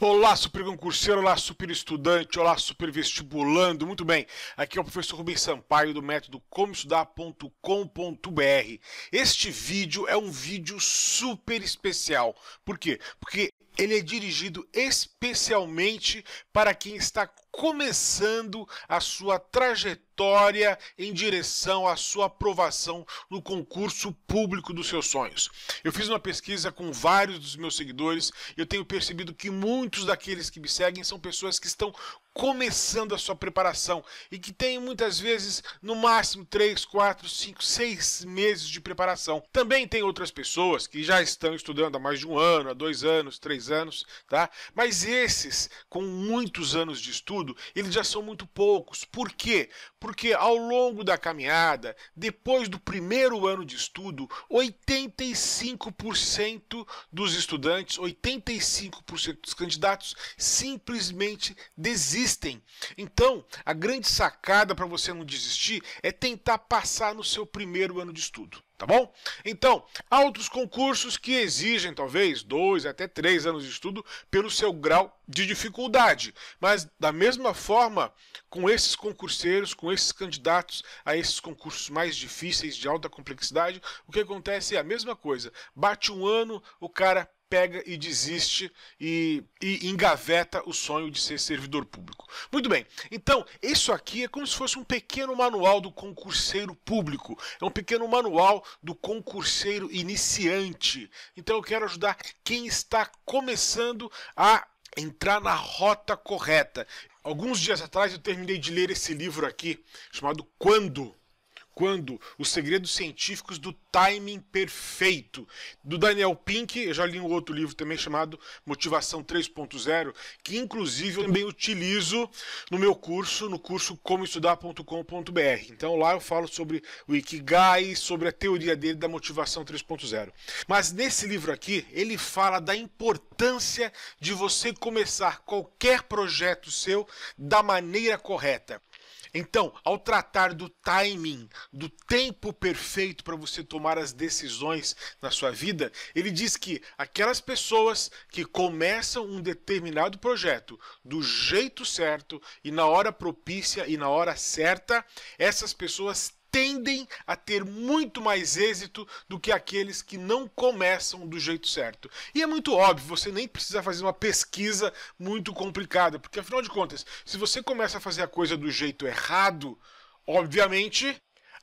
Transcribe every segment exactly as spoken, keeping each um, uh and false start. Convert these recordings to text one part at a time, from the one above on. Olá, super concurseiro, olá, super estudante, olá, super vestibulando. Muito bem, aqui é o professor Rubens Sampaio do método como estudar ponto com ponto br. Este vídeo é um vídeo super especial. Por quê? Porque ele é dirigido especialmente para quem está começando a sua trajetória em direção à sua aprovação no concurso público dos seus sonhos. Eu fiz uma pesquisa com vários dos meus seguidores e eu tenho percebido que muitos daqueles que me seguem são pessoas que estão começando a sua preparação e que têm muitas vezes no máximo três, quatro, cinco, seis meses de preparação. Também tem outras pessoas que já estão estudando há mais de um ano, há dois anos, três anos, tá? Mas esses com muitos anos de estudo, eles já são muito poucos. Por quê? Porque ao longo da caminhada, depois do primeiro ano de estudo, oitenta e cinco por cento dos estudantes, oitenta e cinco por cento dos candidatos simplesmente desistem. Então, a grande sacada para você não desistir é tentar passar no seu primeiro ano de estudo, tá bom? Então, há outros concursos que exigem talvez dois até três anos de estudo pelo seu grau de dificuldade, mas da mesma forma, com esses concurseiros, com esses candidatos a esses concursos mais difíceis, de alta complexidade, o que acontece é a mesma coisa. Bate um ano, o cara pega e desiste e, e engaveta o sonho de ser servidor público. Muito bem, então isso aqui é como se fosse um pequeno manual do concurseiro público, é um pequeno manual do concurseiro iniciante. Então eu quero ajudar quem está começando a entrar na rota correta. Alguns dias atrás eu terminei de ler esse livro aqui, chamado Quando? Quando? Os Segredos Científicos do Timing Perfeito, do Daniel Pink. Eu já li um outro livro também chamado Motivação três ponto zero, que inclusive eu também utilizo no meu curso, no curso como estudar ponto com ponto br. Então lá eu falo sobre o Ikigai, sobre a teoria dele da Motivação três ponto zero. Mas nesse livro aqui, ele fala da importância de você começar qualquer projeto seu da maneira correta. Então, ao tratar do timing, do tempo perfeito para você tomar as decisões na sua vida, ele diz que aquelas pessoas que começam um determinado projeto do jeito certo e na hora propícia e na hora certa, essas pessoas tendem a ter muito mais êxito do que aqueles que não começam do jeito certo. E é muito óbvio, você nem precisa fazer uma pesquisa muito complicada, porque afinal de contas, se você começa a fazer a coisa do jeito errado, obviamente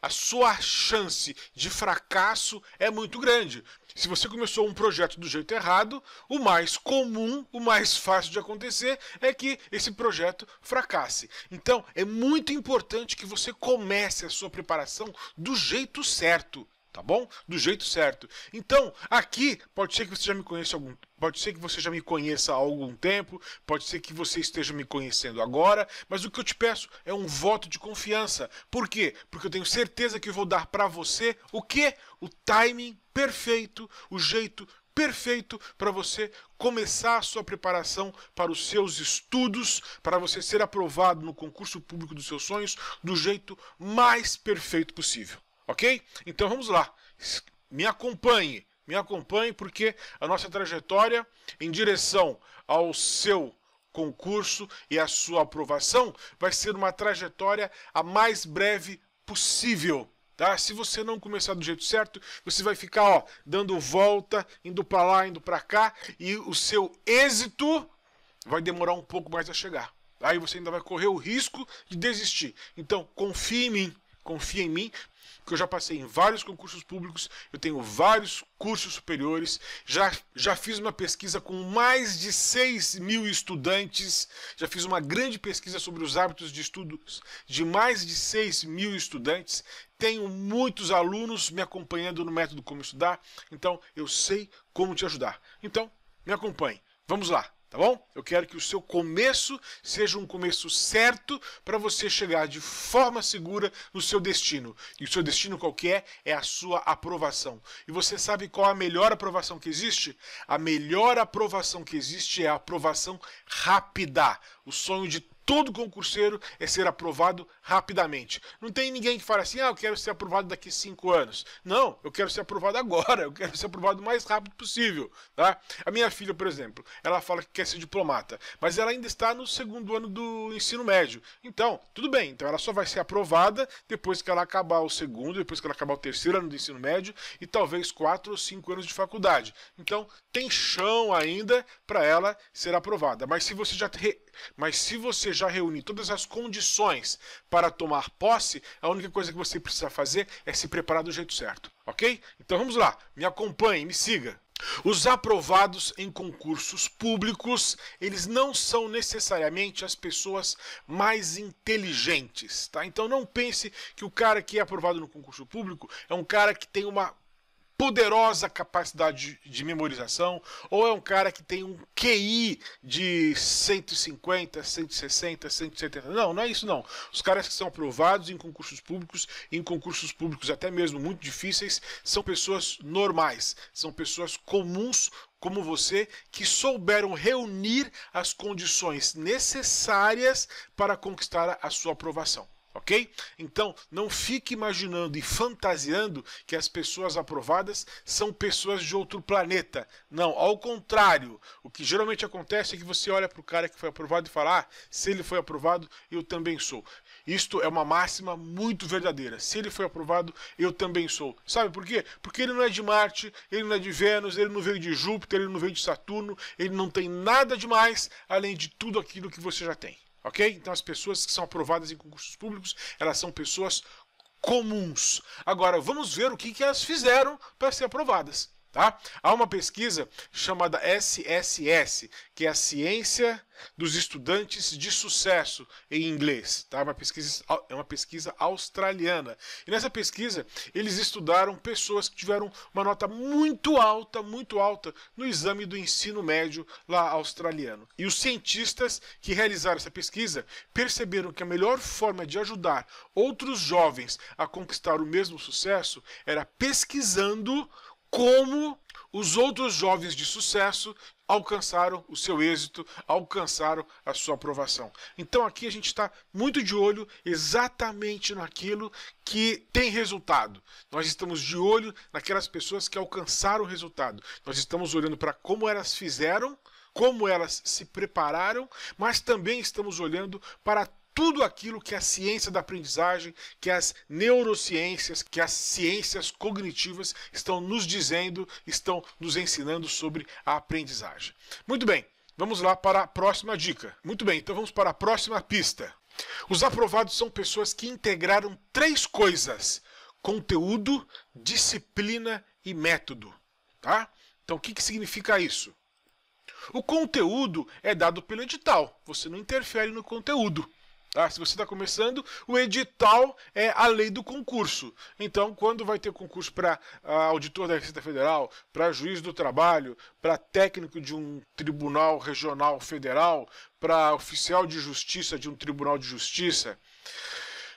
a sua chance de fracasso é muito grande. Se você começou um projeto do jeito errado, o mais comum, o mais fácil de acontecer é que esse projeto fracasse. Então, é muito importante que você comece a sua preparação do jeito certo, tá bom? Do jeito certo. Então, aqui, pode ser que você já me conheça algum tempo. Pode ser que você já me conheça há algum tempo, pode ser que você esteja me conhecendo agora, mas o que eu te peço é um voto de confiança. Por quê? Porque eu tenho certeza que eu vou dar para você o quê? O timing perfeito, o jeito perfeito para você começar a sua preparação para os seus estudos, para você ser aprovado no concurso público dos seus sonhos do jeito mais perfeito possível. Ok? Então vamos lá, me acompanhe. Me acompanhe, porque a nossa trajetória em direção ao seu concurso e à sua aprovação vai ser uma trajetória a mais breve possível, tá? Se você não começar do jeito certo, você vai ficar ó, dando volta, indo para lá, indo para cá, e o seu êxito vai demorar um pouco mais a chegar. Aí você ainda vai correr o risco de desistir. Então, confie em mim, confie em mim, porque eu já passei em vários concursos públicos, eu tenho vários cursos superiores, já, já fiz uma pesquisa com mais de seis mil estudantes, já fiz uma grande pesquisa sobre os hábitos de estudos de mais de seis mil estudantes, tenho muitos alunos me acompanhando no método Como Estudar, então eu sei como te ajudar. Então, me acompanhe, vamos lá. Tá bom? Eu quero que o seu começo seja um começo certo para você chegar de forma segura no seu destino. E o seu destino qual que é? É a sua aprovação. E você sabe qual a melhor aprovação que existe? A melhor aprovação que existe é a aprovação rápida. O sonho de Todo concurseiro é ser aprovado rapidamente. Não tem ninguém que fala assim, ah, eu quero ser aprovado daqui a cinco anos. Não, eu quero ser aprovado agora, eu quero ser aprovado o mais rápido possível. Tá? A minha filha, por exemplo, ela fala que quer ser diplomata, mas ela ainda está no segundo ano do ensino médio. Então, tudo bem, então ela só vai ser aprovada depois que ela acabar o segundo, depois que ela acabar o terceiro ano do ensino médio e talvez quatro ou cinco anos de faculdade. Então, tem chão ainda para ela ser aprovada. Mas se você já... Re... Mas se você já reúne todas as condições para tomar posse, a única coisa que você precisa fazer é se preparar do jeito certo, ok? Então vamos lá, me acompanhe, me siga. Os aprovados em concursos públicos, eles não são necessariamente as pessoas mais inteligentes, tá? Então não pense que o cara que é aprovado no concurso público é um cara que tem uma poderosa capacidade de memorização, ou é um cara que tem um Q I de cento e cinquenta, cento e sessenta, cento e setenta. Não, não é isso não. Os caras que são aprovados em concursos públicos, em concursos públicos até mesmo muito difíceis, são pessoas normais, são pessoas comuns, como você, que souberam reunir as condições necessárias para conquistar a sua aprovação. Ok? Então, não fique imaginando e fantasiando que as pessoas aprovadas são pessoas de outro planeta. Não, ao contrário. O que geralmente acontece é que você olha para o cara que foi aprovado e fala, ah, se ele foi aprovado, eu também sou. Isto é uma máxima muito verdadeira. Se ele foi aprovado, eu também sou. Sabe por quê? Porque ele não é de Marte, ele não é de Vênus, ele não veio de Júpiter, ele não veio de Saturno, ele não tem nada de mais, além de tudo aquilo que você já tem. Ok? Então as pessoas que são aprovadas em concursos públicos, elas são pessoas comuns. Agora, vamos ver o que, que elas fizeram para ser aprovadas. Tá? Há uma pesquisa chamada S S S, que é a Ciência dos Estudantes de Sucesso, em inglês. Tá? Uma pesquisa, é uma pesquisa australiana. E nessa pesquisa, eles estudaram pessoas que tiveram uma nota muito alta, muito alta, no exame do ensino médio lá australiano. E os cientistas que realizaram essa pesquisa perceberam que a melhor forma de ajudar outros jovens a conquistar o mesmo sucesso era pesquisando como os outros jovens de sucesso alcançaram o seu êxito, alcançaram a sua aprovação. Então aqui a gente está muito de olho exatamente naquilo que tem resultado. Nós estamos de olho naquelas pessoas que alcançaram o resultado. Nós estamos olhando para como elas fizeram, como elas se prepararam, mas também estamos olhando para tudo aquilo que a ciência da aprendizagem, que as neurociências, que as ciências cognitivas estão nos dizendo, estão nos ensinando sobre a aprendizagem. Muito bem, vamos lá para a próxima dica. Muito bem, então vamos para a próxima pista. Os aprovados são pessoas que integraram três coisas: conteúdo, disciplina e método. Tá? Então o que, que significa isso? O conteúdo é dado pelo edital, você não interfere no conteúdo. Ah, se você está começando, o edital é a lei do concurso. Então, quando vai ter concurso para auditor da Receita Federal, para juiz do trabalho, para técnico de um tribunal regional federal, para oficial de justiça de um tribunal de justiça...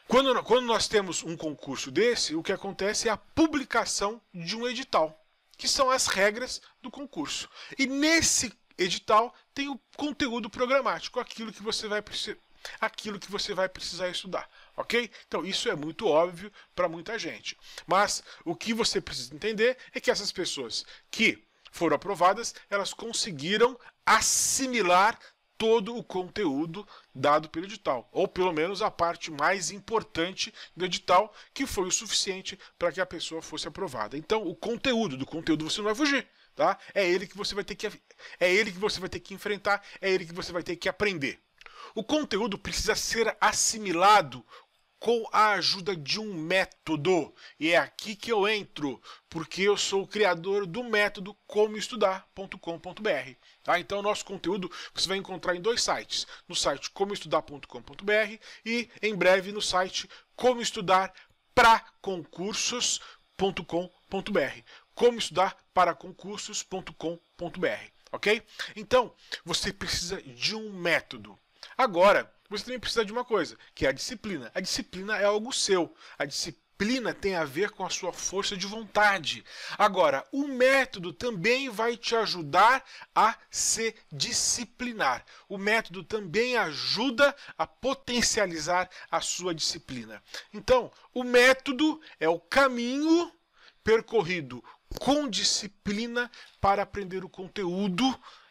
Quando, quando nós temos um concurso desse, o que acontece é a publicação de um edital, que são as regras do concurso. E nesse edital tem o conteúdo programático, aquilo que você vai precisar. Aquilo que você vai precisar estudar, ok? Então isso é muito óbvio para muita gente, mas o que você precisa entender é que essas pessoas que foram aprovadas, elas conseguiram assimilar todo o conteúdo dado pelo edital, ou pelo menos a parte mais importante do edital, que foi o suficiente para que a pessoa fosse aprovada. Então o conteúdo, do conteúdo você não vai fugir, tá? É ele que você vai ter que, é ele que você vai ter que enfrentar, é ele que você vai ter que aprender. O conteúdo precisa ser assimilado com a ajuda de um método. E é aqui que eu entro, porque eu sou o criador do método como estudar ponto com ponto br. Tá? Então, nosso conteúdo você vai encontrar em dois sites. No site como estudar ponto com ponto br e, em breve, no site como estudar para concursos ponto com ponto br. como estudar para concursos ponto com ponto br. Ok? Então, você precisa de um método. Agora, você também precisa de uma coisa, que é a disciplina. A disciplina é algo seu. A disciplina disciplina tem a ver com a sua força de vontade. Agora, o método também vai te ajudar a se disciplinar. O método também ajuda a potencializar a sua disciplina. Então, o método é o caminho percorrido com disciplina para aprender o conteúdo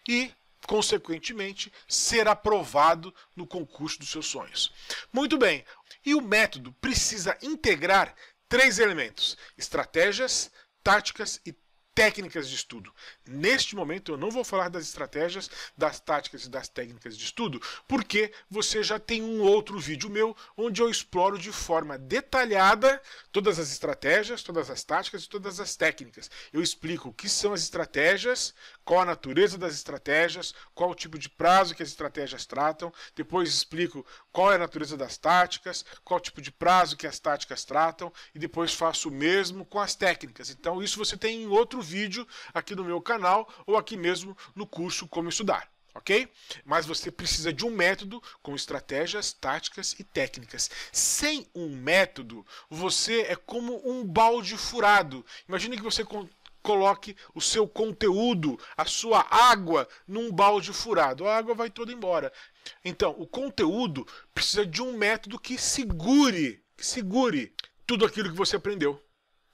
e, consequentemente, ser aprovado no concurso dos seus sonhos. Muito bem, e o método precisa integrar três elementos: estratégias, táticas e técnicas de estudo. Neste momento eu não vou falar das estratégias, das táticas e das técnicas de estudo, porque você já tem um outro vídeo meu onde eu exploro de forma detalhada todas as estratégias, todas as táticas e todas as técnicas. Eu explico o que são as estratégias, qual a natureza das estratégias, qual o tipo de prazo que as estratégias tratam, depois explico qual é a natureza das táticas, qual o tipo de prazo que as táticas tratam e depois faço o mesmo com as técnicas. Então isso você tem em outro vídeo vídeo aqui no meu canal ou aqui mesmo no curso Como Estudar, ok? Mas você precisa de um método com estratégias, táticas e técnicas. Sem um método, você é como um balde furado. Imagina que você coloque o seu conteúdo, a sua água, num balde furado. A água vai toda embora. Então, o conteúdo precisa de um método que segure, que segure tudo aquilo que você aprendeu,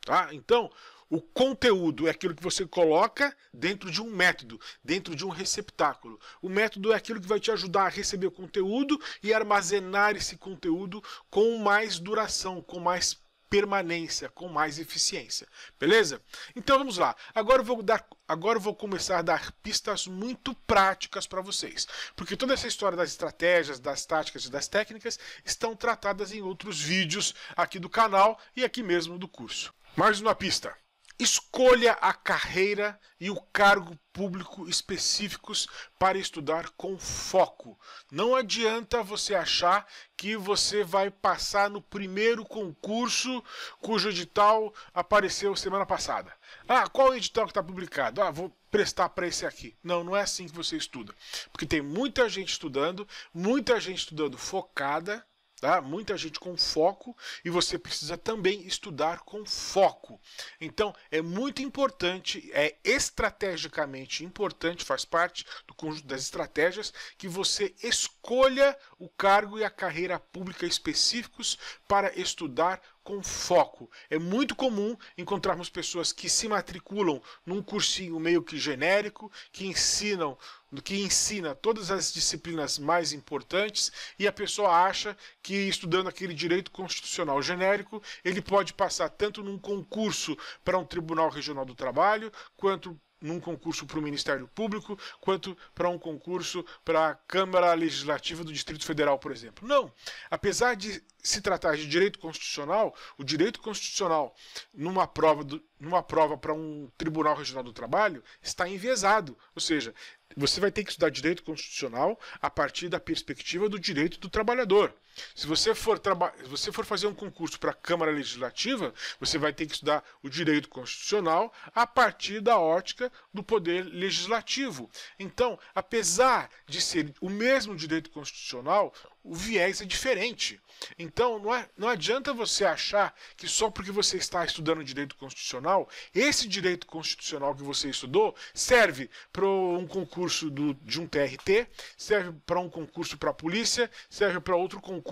tá? Então, o conteúdo é aquilo que você coloca dentro de um método, dentro de um receptáculo. O método é aquilo que vai te ajudar a receber o conteúdo e armazenar esse conteúdo com mais duração, com mais permanência, com mais eficiência. Beleza? Então vamos lá. Agora eu vou dar, agora eu vou começar a dar pistas muito práticas para vocês, porque toda essa história das estratégias, das táticas e das técnicas estão tratadas em outros vídeos aqui do canal e aqui mesmo do curso. Mais uma pista. Escolha a carreira e o cargo público específicos para estudar com foco. Não adianta você achar que você vai passar no primeiro concurso cujo edital apareceu semana passada. Ah, qual é o edital que está publicado? Ah, vou prestar para esse aqui. Não, não é assim que você estuda. Porque tem muita gente estudando, muita gente estudando focada, tá? Muita gente com foco, e você precisa também estudar com foco. Então é muito importante, é estrategicamente importante, faz parte do conjunto das estratégias, que você escolha o cargo e a carreira pública específicos para estudar com foco. É muito comum encontrarmos pessoas que se matriculam num cursinho meio que genérico, que ensinam, que ensina todas as disciplinas mais importantes, e a pessoa acha que estudando aquele direito constitucional genérico, ele pode passar tanto num concurso para um Tribunal Regional do Trabalho, quanto num concurso para o Ministério Público, quanto para um concurso para a Câmara Legislativa do Distrito Federal, por exemplo. Não. Apesar de se tratar de direito constitucional, o direito constitucional numa prova do, numa prova para um Tribunal Regional do Trabalho está enviesado. Ou seja, você vai ter que estudar direito constitucional a partir da perspectiva do direito do trabalhador. Se você for, traba se você for fazer um concurso para a Câmara Legislativa, você vai ter que estudar o direito constitucional a partir da ótica do poder legislativo. Então, apesar de ser o mesmo direito constitucional, o viés é diferente. Então, não, é, não adianta você achar que só porque você está estudando direito constitucional, esse direito constitucional que você estudou serve para um concurso do, de um T R T, serve para um concurso para a polícia, serve para outro concurso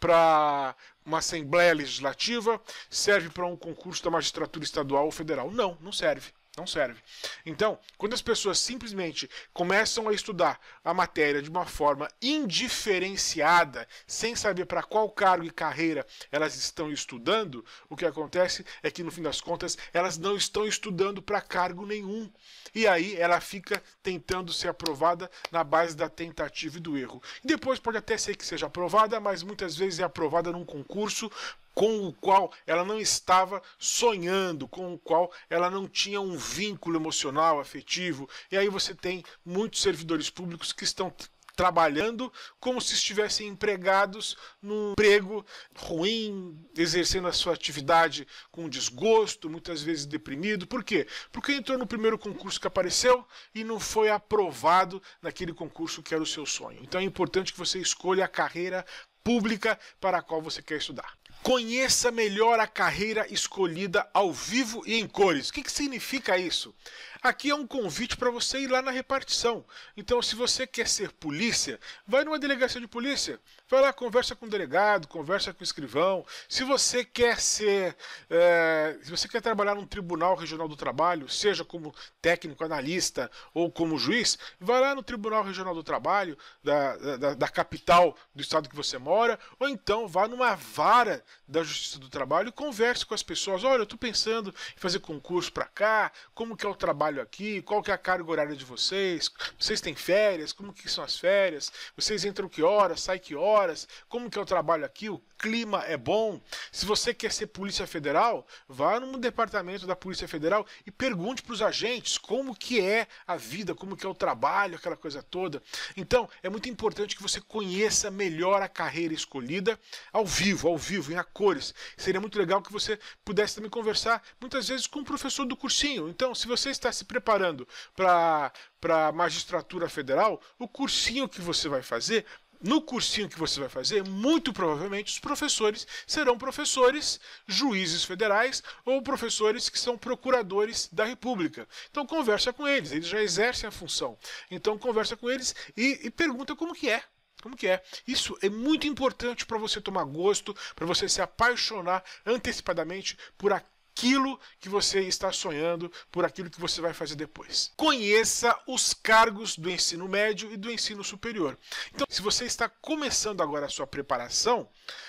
para uma Assembleia Legislativa, serve para um concurso da magistratura estadual ou federal. Não, não serve. Não serve. Então, quando as pessoas simplesmente começam a estudar a matéria de uma forma indiferenciada, sem saber para qual cargo e carreira elas estão estudando, o que acontece é que, no fim das contas, elas não estão estudando para cargo nenhum. E aí ela fica tentando ser aprovada na base da tentativa e do erro. E depois pode até ser que seja aprovada, mas muitas vezes é aprovada num concurso com o qual ela não estava sonhando, com o qual ela não tinha um vínculo emocional, afetivo. E aí você tem muitos servidores públicos que estão trabalhando como se estivessem empregados num emprego ruim, exercendo a sua atividade com desgosto, muitas vezes deprimido. Por quê? Porque entrou no primeiro concurso que apareceu e não foi aprovado naquele concurso que era o seu sonho. Então é importante que você escolha a carreira pública para a qual você quer estudar. Conheça melhor a carreira escolhida ao vivo e em cores. O que, que significa isso? Aqui é um convite para você ir lá na repartição. Então, se você quer ser polícia, vai numa delegacia de polícia. Vai lá, conversa com o delegado, conversa com o escrivão. Se você quer ser, é, se você quer trabalhar num Tribunal Regional do Trabalho, seja como técnico, analista ou como juiz, vai lá no Tribunal Regional do Trabalho da, da, da capital do estado que você mora, ou então vá numa vara da Justiça do Trabalho e converse com as pessoas. Olha, eu estou pensando em fazer concurso para cá, como que é o trabalho aqui, qual que é a carga horária de vocês, vocês têm férias, como que são as férias, vocês entram que horas, saem que horas, como que é o trabalho aqui, o clima é bom. Se você quer ser Polícia Federal, vá no departamento da Polícia Federal e pergunte para os agentes como que é a vida, como que é o trabalho, aquela coisa toda. Então, é muito importante que você conheça melhor a carreira escolhida ao vivo, ao vivo, em a cores. Seria muito legal que você pudesse também conversar, muitas vezes, com o professor do cursinho. Então, se você está se preparando para para a magistratura federal, o cursinho que você vai fazer... No cursinho que você vai fazer, muito provavelmente os professores serão professores, juízes federais ou professores que são procuradores da República. Então conversa com eles, eles já exercem a função. Então conversa com eles e, e pergunta como que é. Como que é? Isso é muito importante para você tomar gosto, para você se apaixonar antecipadamente por aquilo aquilo que você está sonhando, por aquilo que você vai fazer depois. Conheça os cargos do ensino médio e do ensino superior. Então, se você está começando agora a sua preparação,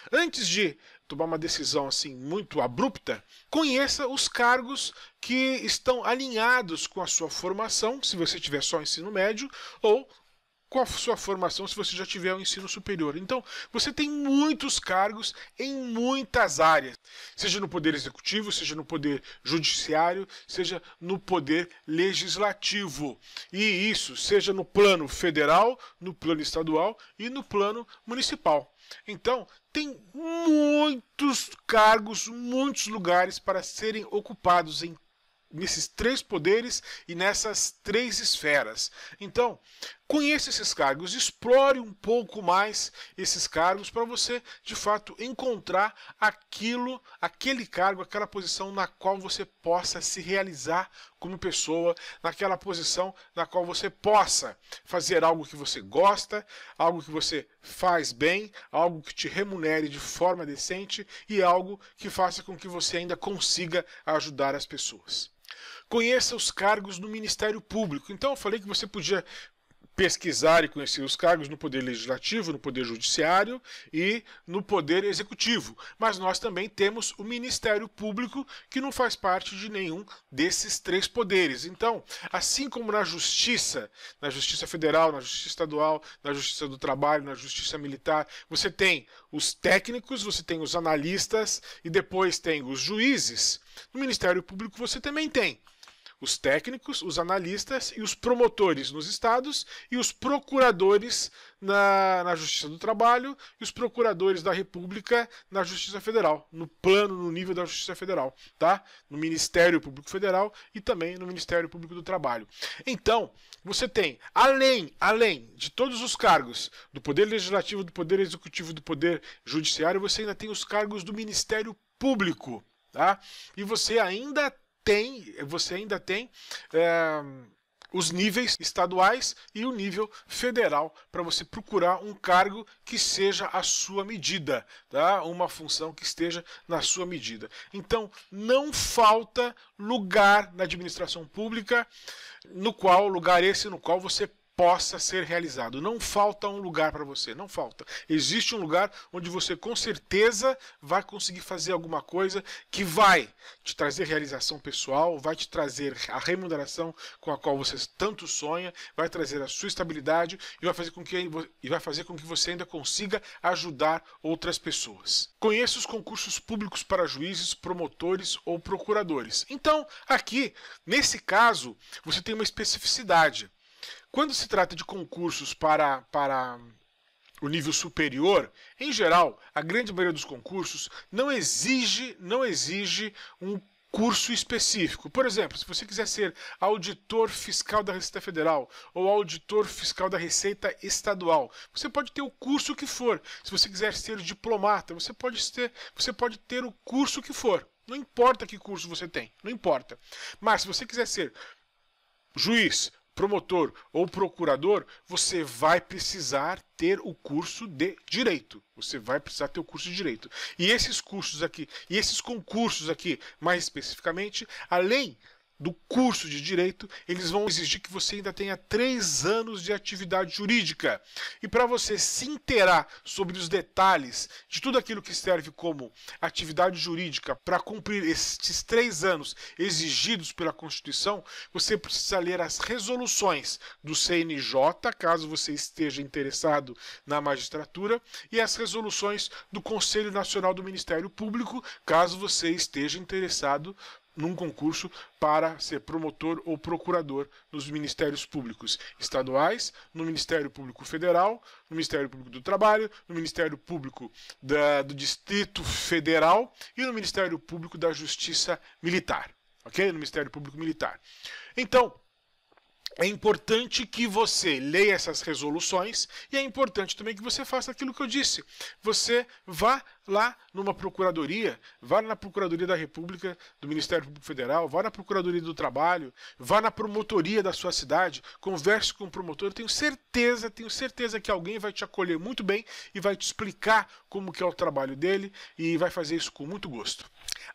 antes de tomar uma decisão assim muito abrupta, conheça os cargos que estão alinhados com a sua formação, se você tiver só ensino médio, ou com a sua formação, se você já tiver o ensino superior. Então, você tem muitos cargos em muitas áreas, seja no Poder Executivo, seja no Poder Judiciário, seja no Poder Legislativo. E isso, seja no plano federal, no plano estadual e no plano municipal. Então, tem muitos cargos, muitos lugares para serem ocupados em nesses três poderes e nessas três esferas. Então, conheça esses cargos, explore um pouco mais esses cargos para você, de fato, encontrar aquilo, aquele cargo, aquela posição na qual você possa se realizar como pessoa, naquela posição na qual você possa fazer algo que você gosta, algo que você faz bem, algo que te remunere de forma decente e algo que faça com que você ainda consiga ajudar as pessoas. Conheça os cargos no Ministério Público. Então eu falei que você podia pesquisar e conhecer os cargos no Poder Legislativo, no Poder Judiciário e no Poder Executivo. Mas nós também temos o Ministério Público, que não faz parte de nenhum desses três poderes. Então, assim como na Justiça, na Justiça Federal, na Justiça Estadual, na Justiça do Trabalho, na Justiça Militar, você tem os técnicos, você tem os analistas e depois tem os juízes. No Ministério Público você também tem os técnicos, os analistas e os promotores nos estados e os procuradores na, na Justiça do Trabalho e os procuradores da República na Justiça Federal, no plano, no nível da Justiça Federal, tá? No Ministério Público Federal e também no Ministério Público do Trabalho. Então, você tem, além, além de todos os cargos do Poder Legislativo, do Poder Executivo, do Poder Judiciário, você ainda tem os cargos do Ministério Público, tá? E você ainda tem Tem, você ainda tem é, os níveis estaduais e o nível federal para você procurar um cargo que seja à sua medida, tá? Uma função que esteja na sua medida. Então, não falta lugar na administração pública no qual, lugar esse no qual você possa ser realizado. Não falta um lugar para você, não falta. Existe um lugar onde você com certeza vai conseguir fazer alguma coisa que vai te trazer realização pessoal, vai te trazer a remuneração com a qual você tanto sonha, vai trazer a sua estabilidade e vai fazer com que, e vai fazer com que você ainda consiga ajudar outras pessoas. Conheça os concursos públicos para juízes, promotores ou procuradores. Então, aqui, nesse caso, você tem uma especificidade. Quando se trata de concursos para, para o nível superior, em geral, a grande maioria dos concursos não exige, não exige um curso específico. Por exemplo, se você quiser ser auditor fiscal da Receita Federal ou auditor fiscal da Receita Estadual, você pode ter o curso que for. Se você quiser ser diplomata, você pode ter, você pode ter o curso que for. Não importa que curso você tem, não importa. Mas se você quiser ser juiz, promotor ou procurador, você vai precisar ter o curso de direito. Você vai precisar ter o curso de direito. E esses cursos aqui, e esses concursos aqui, mais especificamente, além do curso de direito, eles vão exigir que você ainda tenha três anos de atividade jurídica. E para você se inteirar sobre os detalhes de tudo aquilo que serve como atividade jurídica para cumprir estes três anos exigidos pela Constituição, você precisa ler as resoluções do C N J, caso você esteja interessado na magistratura, e as resoluções do Conselho Nacional do Ministério Público, caso você esteja interessado num concurso para ser promotor ou procurador nos ministérios públicos estaduais, no Ministério Público Federal, no Ministério Público do Trabalho, no Ministério Público da, do Distrito Federal e no Ministério Público da Justiça Militar, ok? No Ministério Público Militar. Então, é importante que você leia essas resoluções e é importante também que você faça aquilo que eu disse. Você vá lá numa procuradoria, vá na Procuradoria da República, do Ministério Público Federal, vá na Procuradoria do Trabalho, vá na promotoria da sua cidade, converse com o promotor. Eu tenho certeza, tenho certeza que alguém vai te acolher muito bem e vai te explicar como que é o trabalho dele e vai fazer isso com muito gosto.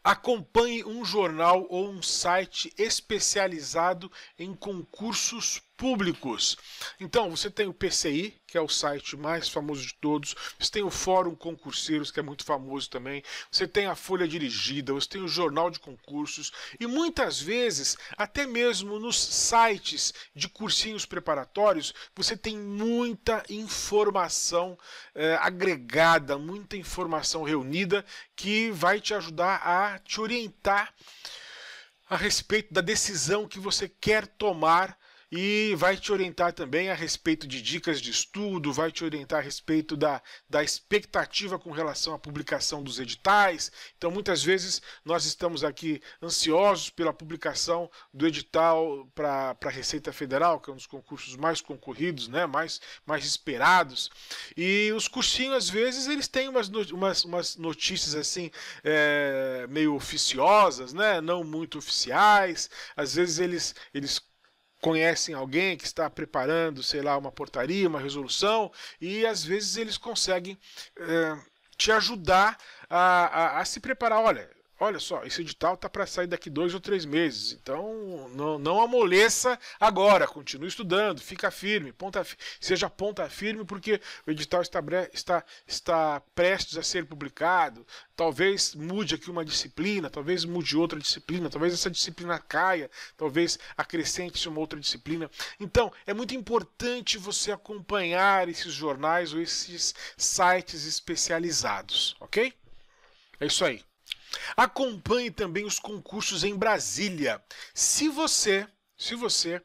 Acompanhe um jornal ou um site especializado em concursos públicos. Então, você tem o P C I, que é o site mais famoso de todos, você tem o Fórum Concurseiros, que é muito famoso também, você tem a Folha Dirigida, você tem o Jornal de Concursos, e muitas vezes, até mesmo nos sites de cursinhos preparatórios, você tem muita informação eh, agregada, muita informação reunida, que vai te ajudar a te orientar a respeito da decisão que você quer tomar. E vai te orientar também a respeito de dicas de estudo, vai te orientar a respeito da, da expectativa com relação à publicação dos editais. Então, muitas vezes, nós estamos aqui ansiosos pela publicação do edital para a Receita Federal, que é um dos concursos mais concorridos, né? mais, mais esperados. E os cursinhos, às vezes, eles têm umas, umas, umas notícias assim, é, meio oficiosas, né? Não muito oficiais. Às vezes, eles... eles conhecem alguém que está preparando, sei lá, uma portaria, uma resolução, e às vezes eles conseguem é, te ajudar a, a, a se preparar. Olha, olha só, esse edital está para sair daqui dois ou três meses, então não, não amoleça agora, continue estudando, fica firme, ponta, seja ponta firme, porque o edital está, está, está prestes a ser publicado. Talvez mude aqui uma disciplina, talvez mude outra disciplina, talvez essa disciplina caia, talvez acrescente-se uma outra disciplina. Então, é muito importante você acompanhar esses jornais ou esses sites especializados, ok? É isso aí. Acompanhe também os concursos em Brasília. Se você, se você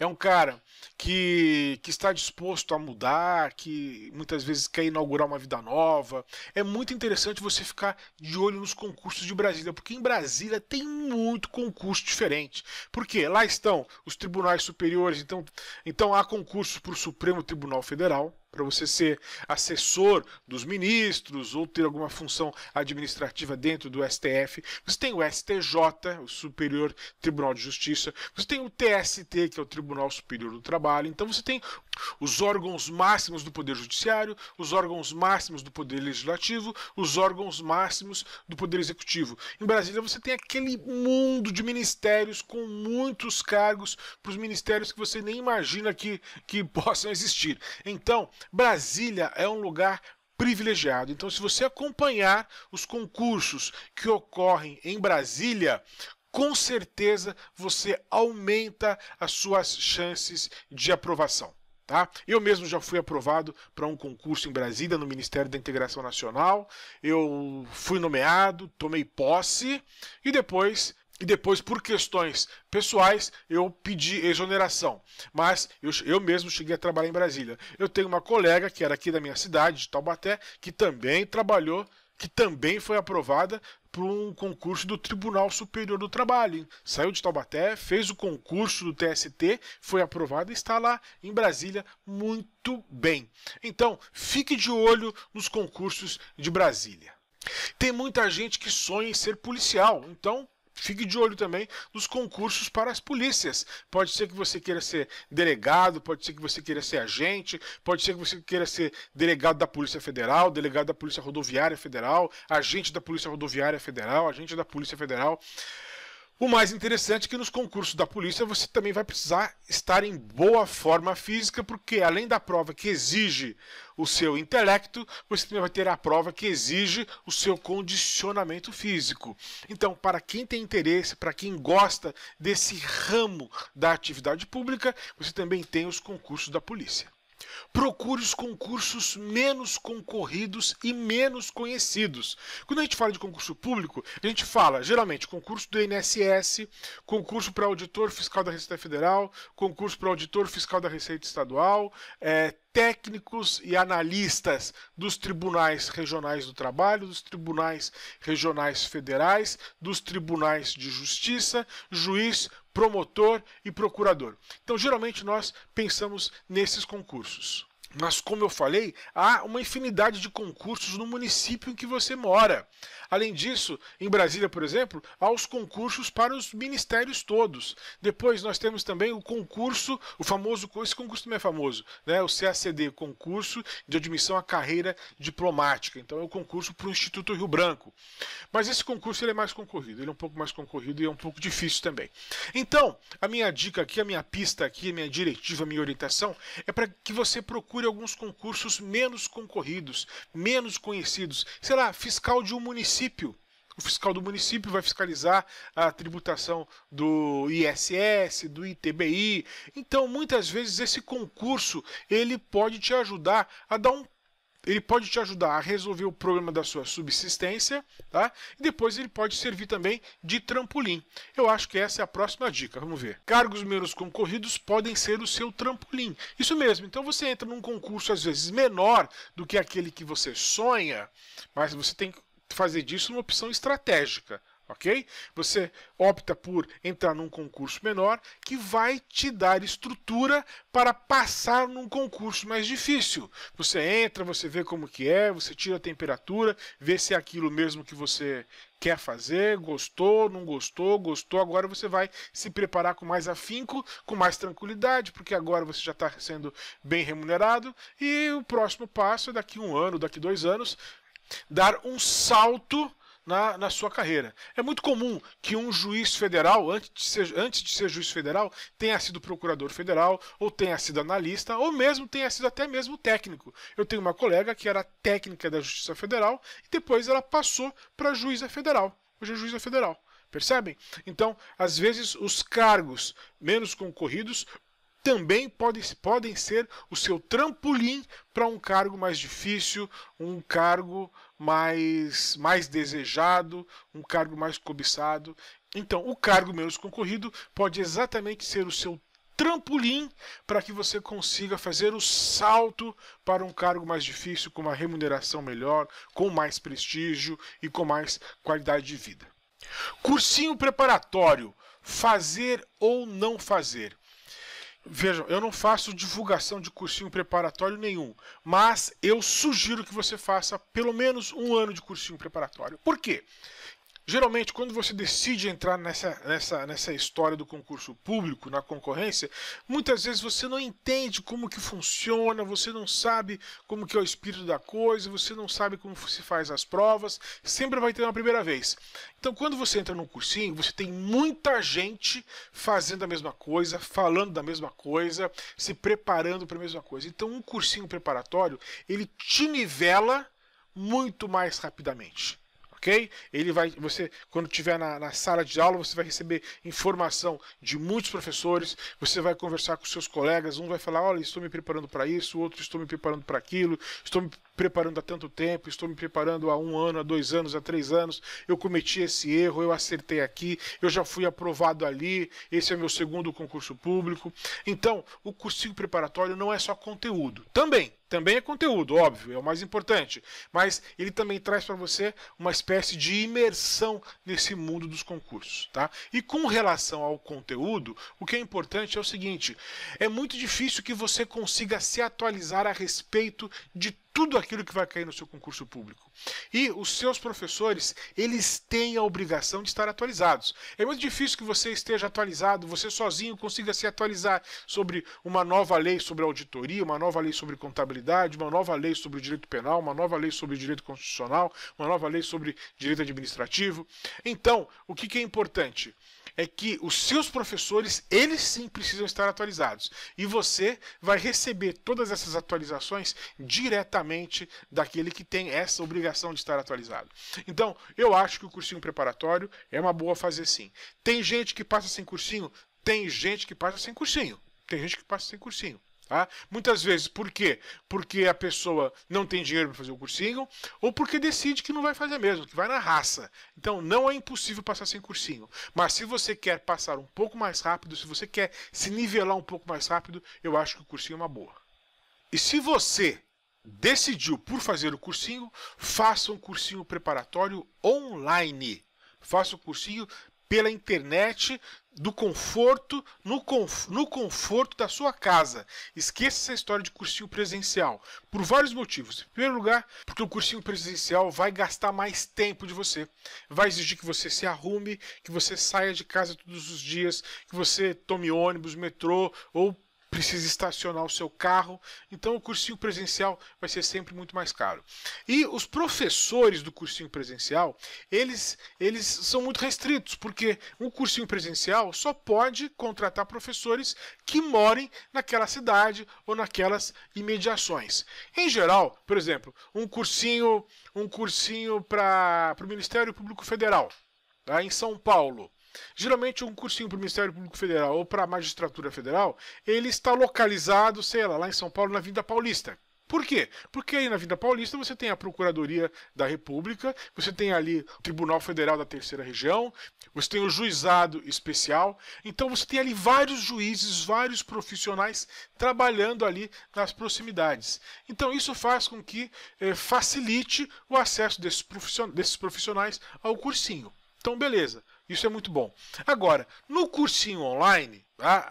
é um cara Que, que está disposto a mudar, que muitas vezes quer inaugurar uma vida nova. É muito interessante você ficar de olho nos concursos de Brasília, porque em Brasília tem muito concurso diferente. Porque lá estão os tribunais superiores, então, então há concursos para o Supremo Tribunal Federal, para você ser assessor dos ministros ou ter alguma função administrativa dentro do S T F. Você tem o S T J, o Superior Tribunal de Justiça. Você tem o T S T, que é o Tribunal Superior do Trabalho. Então você tem os órgãos máximos do Poder Judiciário, os órgãos máximos do Poder Legislativo, os órgãos máximos do Poder Executivo. Em Brasília você tem aquele mundo de ministérios com muitos cargos para os ministérios que você nem imagina que, que possam existir. Então, Brasília é um lugar privilegiado. Então, se você acompanhar os concursos que ocorrem em Brasília, com certeza você aumenta as suas chances de aprovação. Tá? Eu mesmo já fui aprovado para um concurso em Brasília, no Ministério da Integração Nacional. Eu fui nomeado, tomei posse e depois, e depois por questões pessoais, eu pedi exoneração. Mas eu, eu mesmo cheguei a trabalhar em Brasília. Eu tenho uma colega que era aqui da minha cidade, de Taubaté, que também trabalhou, que também foi aprovada para um concurso do Tribunal Superior do Trabalho. Saiu de Taubaté, fez o concurso do T S T, foi aprovado e está lá em Brasília muito bem. Então, fique de olho nos concursos de Brasília. Tem muita gente que sonha em ser policial, então fique de olho também nos concursos para as polícias. Pode ser que você queira ser delegado, pode ser que você queira ser agente, pode ser que você queira ser delegado da Polícia Federal, delegado da Polícia Rodoviária Federal, agente da Polícia Rodoviária Federal, agente da Polícia Federal. O mais interessante é que nos concursos da polícia você também vai precisar estar em boa forma física, porque além da prova que exige o seu intelecto, você também vai ter a prova que exige o seu condicionamento físico. Então, para quem tem interesse, para quem gosta desse ramo da atividade pública, você também tem os concursos da polícia. Procure os concursos menos concorridos e menos conhecidos. Quando a gente fala de concurso público, a gente fala, geralmente, concurso do I N S S, concurso para auditor fiscal da Receita Federal, concurso para auditor fiscal da Receita Estadual, é, técnicos e analistas dos tribunais regionais do trabalho, dos tribunais regionais federais, dos tribunais de justiça, juiz, promotor e procurador. Então, geralmente, nós pensamos nesses concursos. Mas, como eu falei, há uma infinidade de concursos no município em que você mora. Além disso, em Brasília, por exemplo, há os concursos para os ministérios todos. Depois nós temos também o concurso, o famoso, esse concurso também é famoso, né? O C A C D, concurso de admissão à carreira diplomática. Então é o concurso para o Instituto Rio Branco. Mas esse concurso ele é mais concorrido, ele é um pouco mais concorrido e é um pouco difícil também. Então, a minha dica aqui, a minha pista aqui, a minha diretiva, a minha orientação é para que você procure alguns concursos menos concorridos, menos conhecidos. Sei lá, fiscal de um município. O fiscal do município vai fiscalizar a tributação do I S S, do I T B I. Então, muitas vezes esse concurso ele pode te ajudar a dar um, ele pode te ajudar a resolver o problema da sua subsistência, tá? E depois ele pode servir também de trampolim. Eu acho que essa é a próxima dica. Vamos ver. Cargos menos concorridos podem ser o seu trampolim. Isso mesmo. Então você entra num concurso às vezes menor do que aquele que você sonha, mas você tem que fazer disso uma opção estratégica, ok? Você opta por entrar num concurso menor que vai te dar estrutura para passar num concurso mais difícil. Você entra, você vê como que é, você tira a temperatura, vê se é aquilo mesmo que você quer fazer, gostou, não gostou, gostou, agora você vai se preparar com mais afinco, com mais tranquilidade, porque agora você já está sendo bem remunerado e o próximo passo é daqui um ano, daqui dois anos, dar um salto na, na sua carreira. É muito comum que um juiz federal, antes de, ser, antes de ser juiz federal, tenha sido procurador federal, ou tenha sido analista, ou mesmo tenha sido até mesmo técnico. Eu tenho uma colega que era técnica da Justiça Federal e depois ela passou para juíza federal. Hoje é juíza federal. Percebem? Então, às vezes, os cargos menos concorridos também podem, podem ser o seu trampolim para um cargo mais difícil, um cargo mais, mais desejado, um cargo mais cobiçado. Então, o cargo menos concorrido pode exatamente ser o seu trampolim para que você consiga fazer o salto para um cargo mais difícil, com uma remuneração melhor, com mais prestígio e com mais qualidade de vida. Cursinho preparatório, fazer ou não fazer. Vejam, eu não faço divulgação de cursinho preparatório nenhum, mas eu sugiro que você faça pelo menos um ano de cursinho preparatório. Por quê? Geralmente, quando você decide entrar nessa, nessa, nessa história do concurso público, na concorrência, muitas vezes você não entende como que funciona, você não sabe como que é o espírito da coisa, você não sabe como se faz as provas, sempre vai ter uma primeira vez. Então, quando você entra num cursinho, você tem muita gente fazendo a mesma coisa, falando da mesma coisa, se preparando para a mesma coisa. Então, um cursinho preparatório, ele te nivela muito mais rapidamente. Ok? Ele vai, você, quando estiver na, na sala de aula, você vai receber informação de muitos professores, você vai conversar com seus colegas, um vai falar, olha, estou me preparando para isso, o outro estou me preparando para aquilo, estou me preparando há tanto tempo, estou me preparando há um ano, há dois anos, há três anos, eu cometi esse erro, eu acertei aqui, eu já fui aprovado ali, esse é meu segundo concurso público. Então, o cursinho preparatório não é só conteúdo, também. Também é conteúdo, óbvio, é o mais importante, mas ele também traz para você uma espécie de imersão nesse mundo dos concursos, tá? E com relação ao conteúdo, o que é importante é o seguinte, é muito difícil que você consiga se atualizar a respeito de tudo aquilo que vai cair no seu concurso público. E os seus professores, eles têm a obrigação de estar atualizados. É muito difícil que você esteja atualizado, você sozinho consiga se atualizar sobre uma nova lei sobre auditoria, uma nova lei sobre contabilidade, uma nova lei sobre direito penal, uma nova lei sobre direito constitucional, uma nova lei sobre direito administrativo. Então, o que que é importante? É que os seus professores, eles sim precisam estar atualizados. E você vai receber todas essas atualizações diretamente daquele que tem essa obrigação de estar atualizado. Então, eu acho que o cursinho preparatório é uma boa fazer sim. Tem gente que passa sem cursinho? Tem gente que passa sem cursinho. Tem gente que passa sem cursinho. Tá? Muitas vezes, por quê? Porque a pessoa não tem dinheiro para fazer o cursinho, ou porque decide que não vai fazer mesmo, que vai na raça. Então, não é impossível passar sem cursinho. Mas se você quer passar um pouco mais rápido, se você quer se nivelar um pouco mais rápido, eu acho que o cursinho é uma boa. E se você decidiu por fazer o cursinho, faça um cursinho preparatório online. Faça o cursinho pela internet, do conforto, no, conf, no conforto da sua casa. Esqueça essa história de cursinho presencial, por vários motivos. Em primeiro lugar, porque o cursinho presencial vai gastar mais tempo de você. Vai exigir que você se arrume, que você saia de casa todos os dias, que você tome ônibus, metrô ou precisa estacionar o seu carro, então o cursinho presencial vai ser sempre muito mais caro. E os professores do cursinho presencial, eles, eles são muito restritos, porque um cursinho presencial só pode contratar professores que morem naquela cidade ou naquelas imediações. Em geral, por exemplo, um cursinho, um cursinho para o Ministério Público Federal, tá, em São Paulo. Geralmente um cursinho para o Ministério Público Federal ou para a Magistratura Federal, ele está localizado, sei lá, lá em São Paulo, na Avenida Paulista. Por quê? Porque aí na Avenida Paulista você tem a Procuradoria da República, você tem ali o Tribunal Federal da Terceira Região, você tem o Juizado Especial, então você tem ali vários juízes, vários profissionais trabalhando ali nas proximidades. Então isso faz com que eh, facilite o acesso desses profissionais, desses profissionais ao cursinho. Então, beleza. Isso é muito bom. Agora, no cursinho online,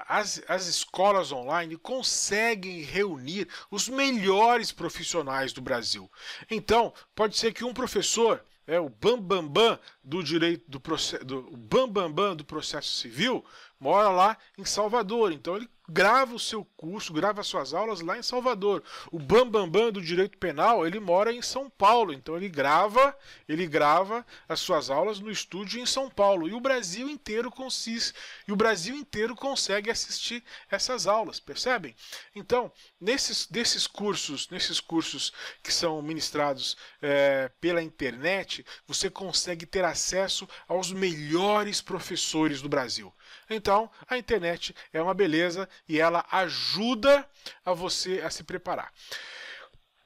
as, as escolas online conseguem reunir os melhores profissionais do Brasil. Então, pode ser que um professor, é, o bambambam bam, bam do direito do processo, do, o bambambam bam, bam do processo civil, mora lá em Salvador. Então, ele grava o seu curso, grava as suas aulas lá em Salvador. O bambambam bam, bam do direito penal, ele mora em São Paulo, então ele grava, ele grava as suas aulas no estúdio em São Paulo. E o Brasil inteiro consiste, e o Brasil inteiro consegue assistir essas aulas, percebem? Então, nesses desses cursos, nesses cursos que são ministrados é, pela internet, você consegue ter acesso aos melhores professores do Brasil. Então, a internet é uma beleza e ela ajuda a você a se preparar.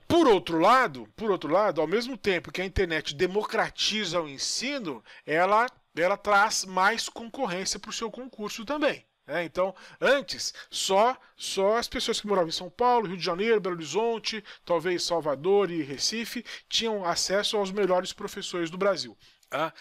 Por outro lado, por outro lado, ao mesmo tempo que a internet democratiza o ensino, ela, ela traz mais concorrência para o seu concurso também. É, então, antes, só, só as pessoas que moravam em São Paulo, Rio de Janeiro, Belo Horizonte, talvez Salvador e Recife, tinham acesso aos melhores professores do Brasil. Ah,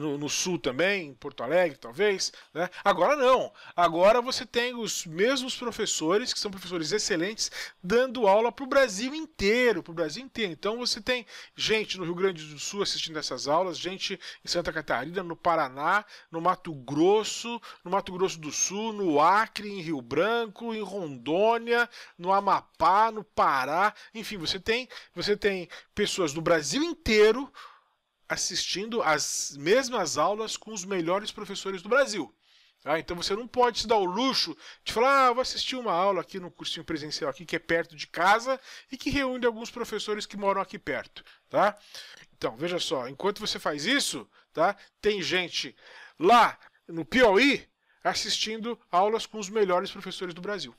no, no Sul também, em Porto Alegre talvez, né? Agora não, agora você tem os mesmos professores, que são professores excelentes, dando aula para o Brasil inteiro, para o Brasil inteiro. Então você tem gente no Rio Grande do Sul assistindo essas aulas, gente em Santa Catarina, no Paraná, no Mato Grosso, no Mato Grosso do Sul, no Acre, em Rio Branco, em Rondônia, no Amapá, no Pará, enfim, você tem, você tem pessoas do Brasil inteiro assistindo as mesmas aulas com os melhores professores do Brasil. Ah, então você não pode se dar o luxo de falar, ah, vou assistir uma aula aqui no cursinho presencial aqui que é perto de casa e que reúne alguns professores que moram aqui perto, tá? Então, veja só, enquanto você faz isso, tá? Tem gente lá no Piauí assistindo aulas com os melhores professores do Brasil,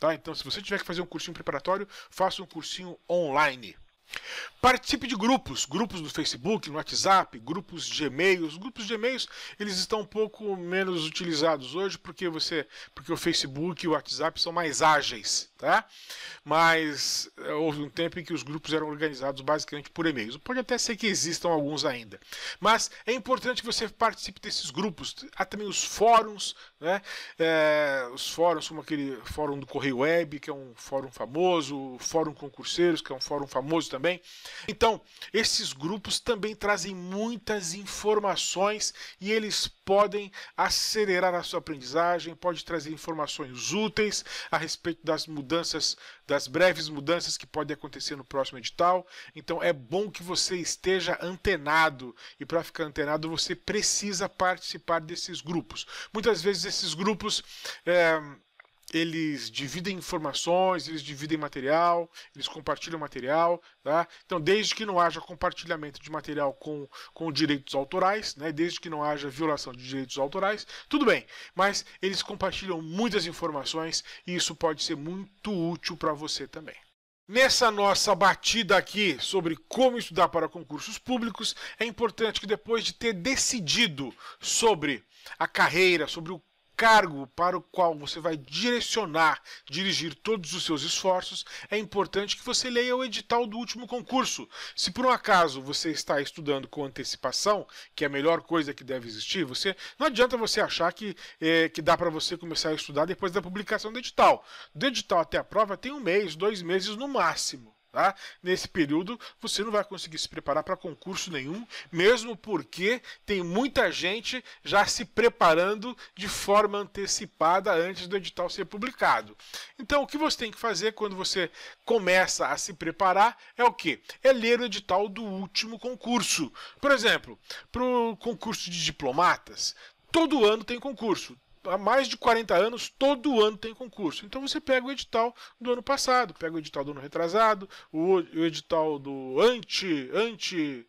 tá? Então, se você tiver que fazer um cursinho preparatório, faça um cursinho online. Participe de grupos, grupos do Facebook, no WhatsApp, grupos de e-mail. Os grupos de e-mails eles estão um pouco menos utilizados hoje porque, você, porque o Facebook e o WhatsApp são mais ágeis, tá? Mas houve um tempo em que os grupos eram organizados basicamente por e-mails. Pode até ser que existam alguns ainda, mas é importante que você participe desses grupos. Há também os fóruns, né? É, os fóruns como aquele fórum do Correio Web, que é um fórum famoso, o Fórum Concurseiros, que é um fórum famoso também. Então, esses grupos também trazem muitas informações e eles podem acelerar a sua aprendizagem, pode trazer informações úteis a respeito das mudanças, das breves mudanças que podem acontecer no próximo edital. Então, é bom que você esteja antenado e para ficar antenado você precisa participar desses grupos. Muitas vezes esses grupos... É... eles dividem informações, eles dividem material, eles compartilham material, tá? Então, desde que não haja compartilhamento de material com, com direitos autorais, né? Desde que não haja violação de direitos autorais, tudo bem. Mas eles compartilham muitas informações e isso pode ser muito útil para você também. Nessa nossa batida aqui sobre como estudar para concursos públicos, é importante que depois de ter decidido sobre a carreira, sobre o cargo para o qual você vai direcionar, dirigir todos os seus esforços, é importante que você leia o edital do último concurso. Se por um acaso você está estudando com antecipação, que é a melhor coisa que deve existir, você não adianta você achar que, é, que dá para você começar a estudar depois da publicação do edital. Do edital até a prova tem um mês, dois meses no máximo. Tá? Nesse período você não vai conseguir se preparar para concurso nenhum, mesmo porque tem muita gente já se preparando de forma antecipada antes do edital ser publicado. Então o que você tem que fazer quando você começa a se preparar é o quê? É ler o edital do último concurso. Por exemplo, para o concurso de diplomatas, todo ano tem concurso. Há mais de quarenta anos, todo ano tem concurso. Então você pega o edital do ano passado, pega o edital do ano retrasado, o edital do ante, ante,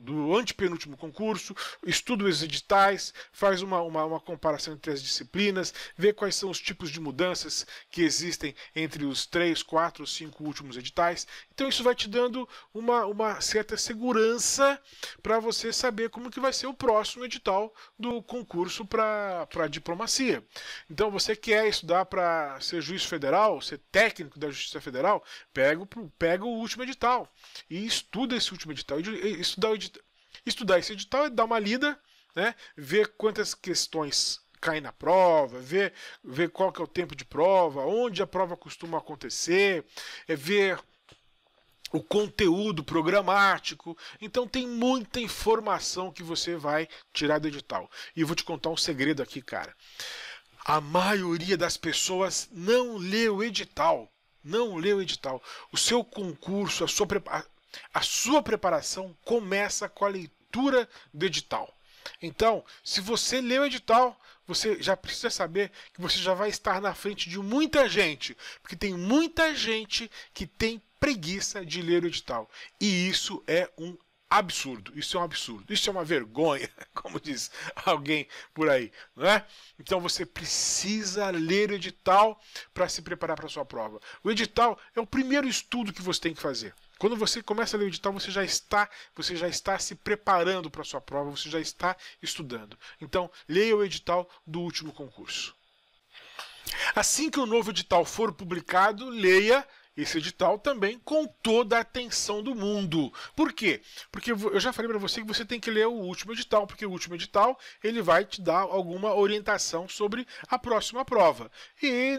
do antepenúltimo concurso, estuda os editais, faz uma, uma, uma comparação entre as disciplinas, vê quais são os tipos de mudanças que existem entre os três, quatro, cinco últimos editais. Então isso vai te dando uma, uma certa segurança para você saber como que vai ser o próximo edital do concurso para a diplomacia. Então você quer estudar para ser juiz federal, ser técnico da Justiça Federal, pega, pega o último edital e estuda esse último edital. Estudar, estudar esse edital é dar uma lida, né? Ver quantas questões caem na prova, ver, ver qual que é o tempo de prova, onde a prova costuma acontecer, é ver o conteúdo programático. Então tem muita informação que você vai tirar do edital. E eu vou te contar um segredo aqui, cara. A maioria das pessoas não lê o edital. Não lê o edital. O seu concurso, a sua preparação, a sua preparação começa com a leitura do edital. Então, se você lê o edital, você já precisa saber que você já vai estar na frente de muita gente, porque tem muita gente que tem preguiça de ler o edital. E isso é um absurdo, isso é um absurdo, isso é uma vergonha, como diz alguém por aí, não é? Então você precisa ler o edital para se preparar para a sua prova. O edital é o primeiro estudo que você tem que fazer. Quando você começa a ler o edital, você já está, você já está se preparando para a sua prova, você já está estudando. Então, leia o edital do último concurso. Assim que o novo edital for publicado, leia esse edital também com toda a atenção do mundo. Por quê? Porque eu já falei para você que você tem que ler o último edital, porque o último edital ele vai te dar alguma orientação sobre a próxima prova. E...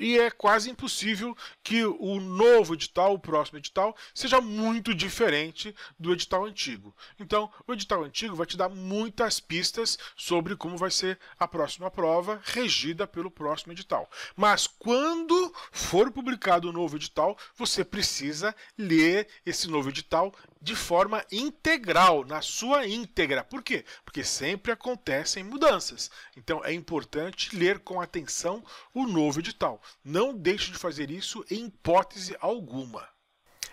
E é quase impossível que o novo edital, o próximo edital, seja muito diferente do edital antigo. Então, o edital antigo vai te dar muitas pistas sobre como vai ser a próxima prova regida pelo próximo edital. Mas quando for publicado o novo edital, você precisa ler esse novo edital de forma integral, na sua íntegra. Por quê? Porque sempre acontecem mudanças. Então, é importante ler com atenção o novo edital. Não deixe de fazer isso em hipótese alguma.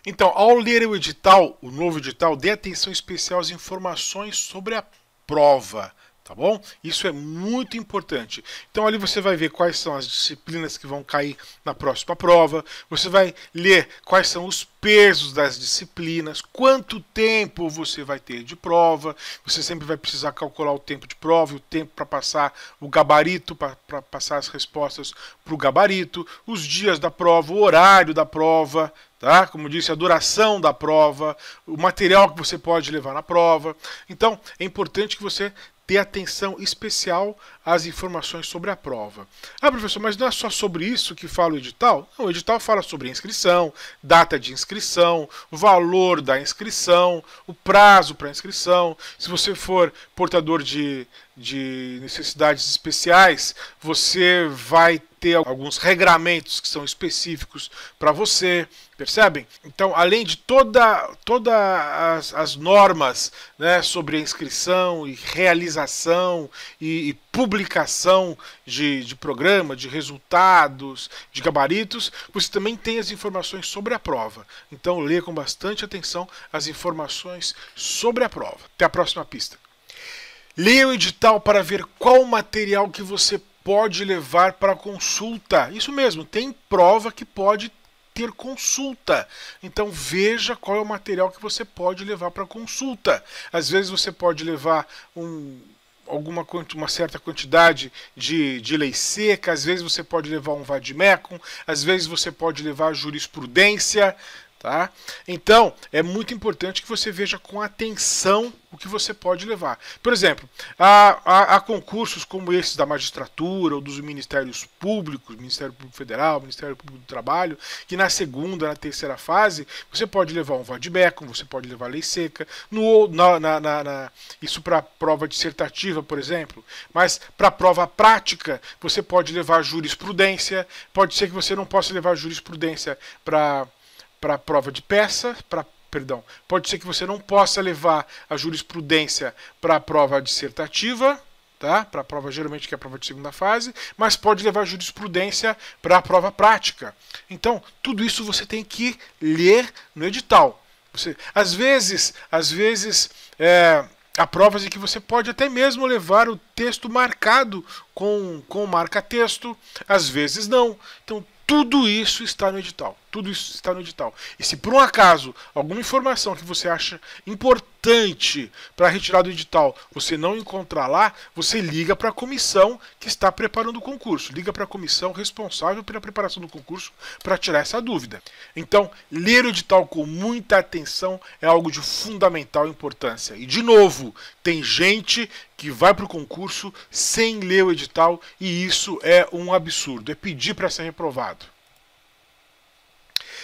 Então, ao ler o edital, o novo edital, dê atenção especial às informações sobre a prova. Tá bom? Isso é muito importante. Então ali você vai ver quais são as disciplinas que vão cair na próxima prova, você vai ler quais são os pesos das disciplinas, quanto tempo você vai ter de prova, você sempre vai precisar calcular o tempo de prova, o tempo para passar o gabarito, para passar as respostas para o gabarito, os dias da prova, o horário da prova, tá? Como disse, a duração da prova, o material que você pode levar na prova. Então é importante que você ter atenção especial às informações sobre a prova. Ah, professor, mas não é só sobre isso que fala o edital? Não, o edital fala sobre inscrição, data de inscrição, valor da inscrição, o prazo para inscrição. Se você for portador de, de necessidades especiais, você vai ter alguns regramentos que são específicos para você. Percebem? Então, além de toda, todas as, as normas, né, sobre a inscrição e realização e, e publicação de, de programa, de resultados, de gabaritos, você também tem as informações sobre a prova. Então, leia com bastante atenção as informações sobre a prova. Até a próxima pista. Leia o edital para ver qual material que você pode levar para consulta. Isso mesmo, tem prova que pode ter ter consulta. Então veja qual é o material que você pode levar para consulta. Às vezes você pode levar um, alguma uma certa quantidade de, de lei seca, às vezes você pode levar um vademecum, às vezes você pode levar jurisprudência, tá? Então é muito importante que você veja com atenção o que você pode levar. Por exemplo, há, há, há concursos como esses da magistratura ou dos ministérios públicos, Ministério Público Federal, Ministério Público do Trabalho, que na segunda, na terceira fase, você pode levar um vademecum, você pode levar lei seca, no, na, na, na, na, isso para prova dissertativa, por exemplo, mas para prova prática, você pode levar jurisprudência, pode ser que você não possa levar jurisprudência para para prova de peça, para Perdão, pode ser que você não possa levar a jurisprudência para a prova dissertativa, tá? Para a prova geralmente que é a prova de segunda fase, mas pode levar a jurisprudência para a prova prática. Então, tudo isso você tem que ler no edital. Você, às vezes, às vezes é, há provas em que você pode até mesmo levar o texto marcado com, com marca-texto, às vezes não. Então, tudo isso está no edital. Tudo isso está no edital. E se por um acaso alguma informação que você acha importante para retirar do edital você não encontrar lá, você liga para a comissão que está preparando o concurso. Liga para a comissão responsável pela preparação do concurso para tirar essa dúvida. Então, ler o edital com muita atenção é algo de fundamental importância. E, de novo, tem gente que vai para o concurso sem ler o edital e isso é um absurdo. É pedir para ser reprovado.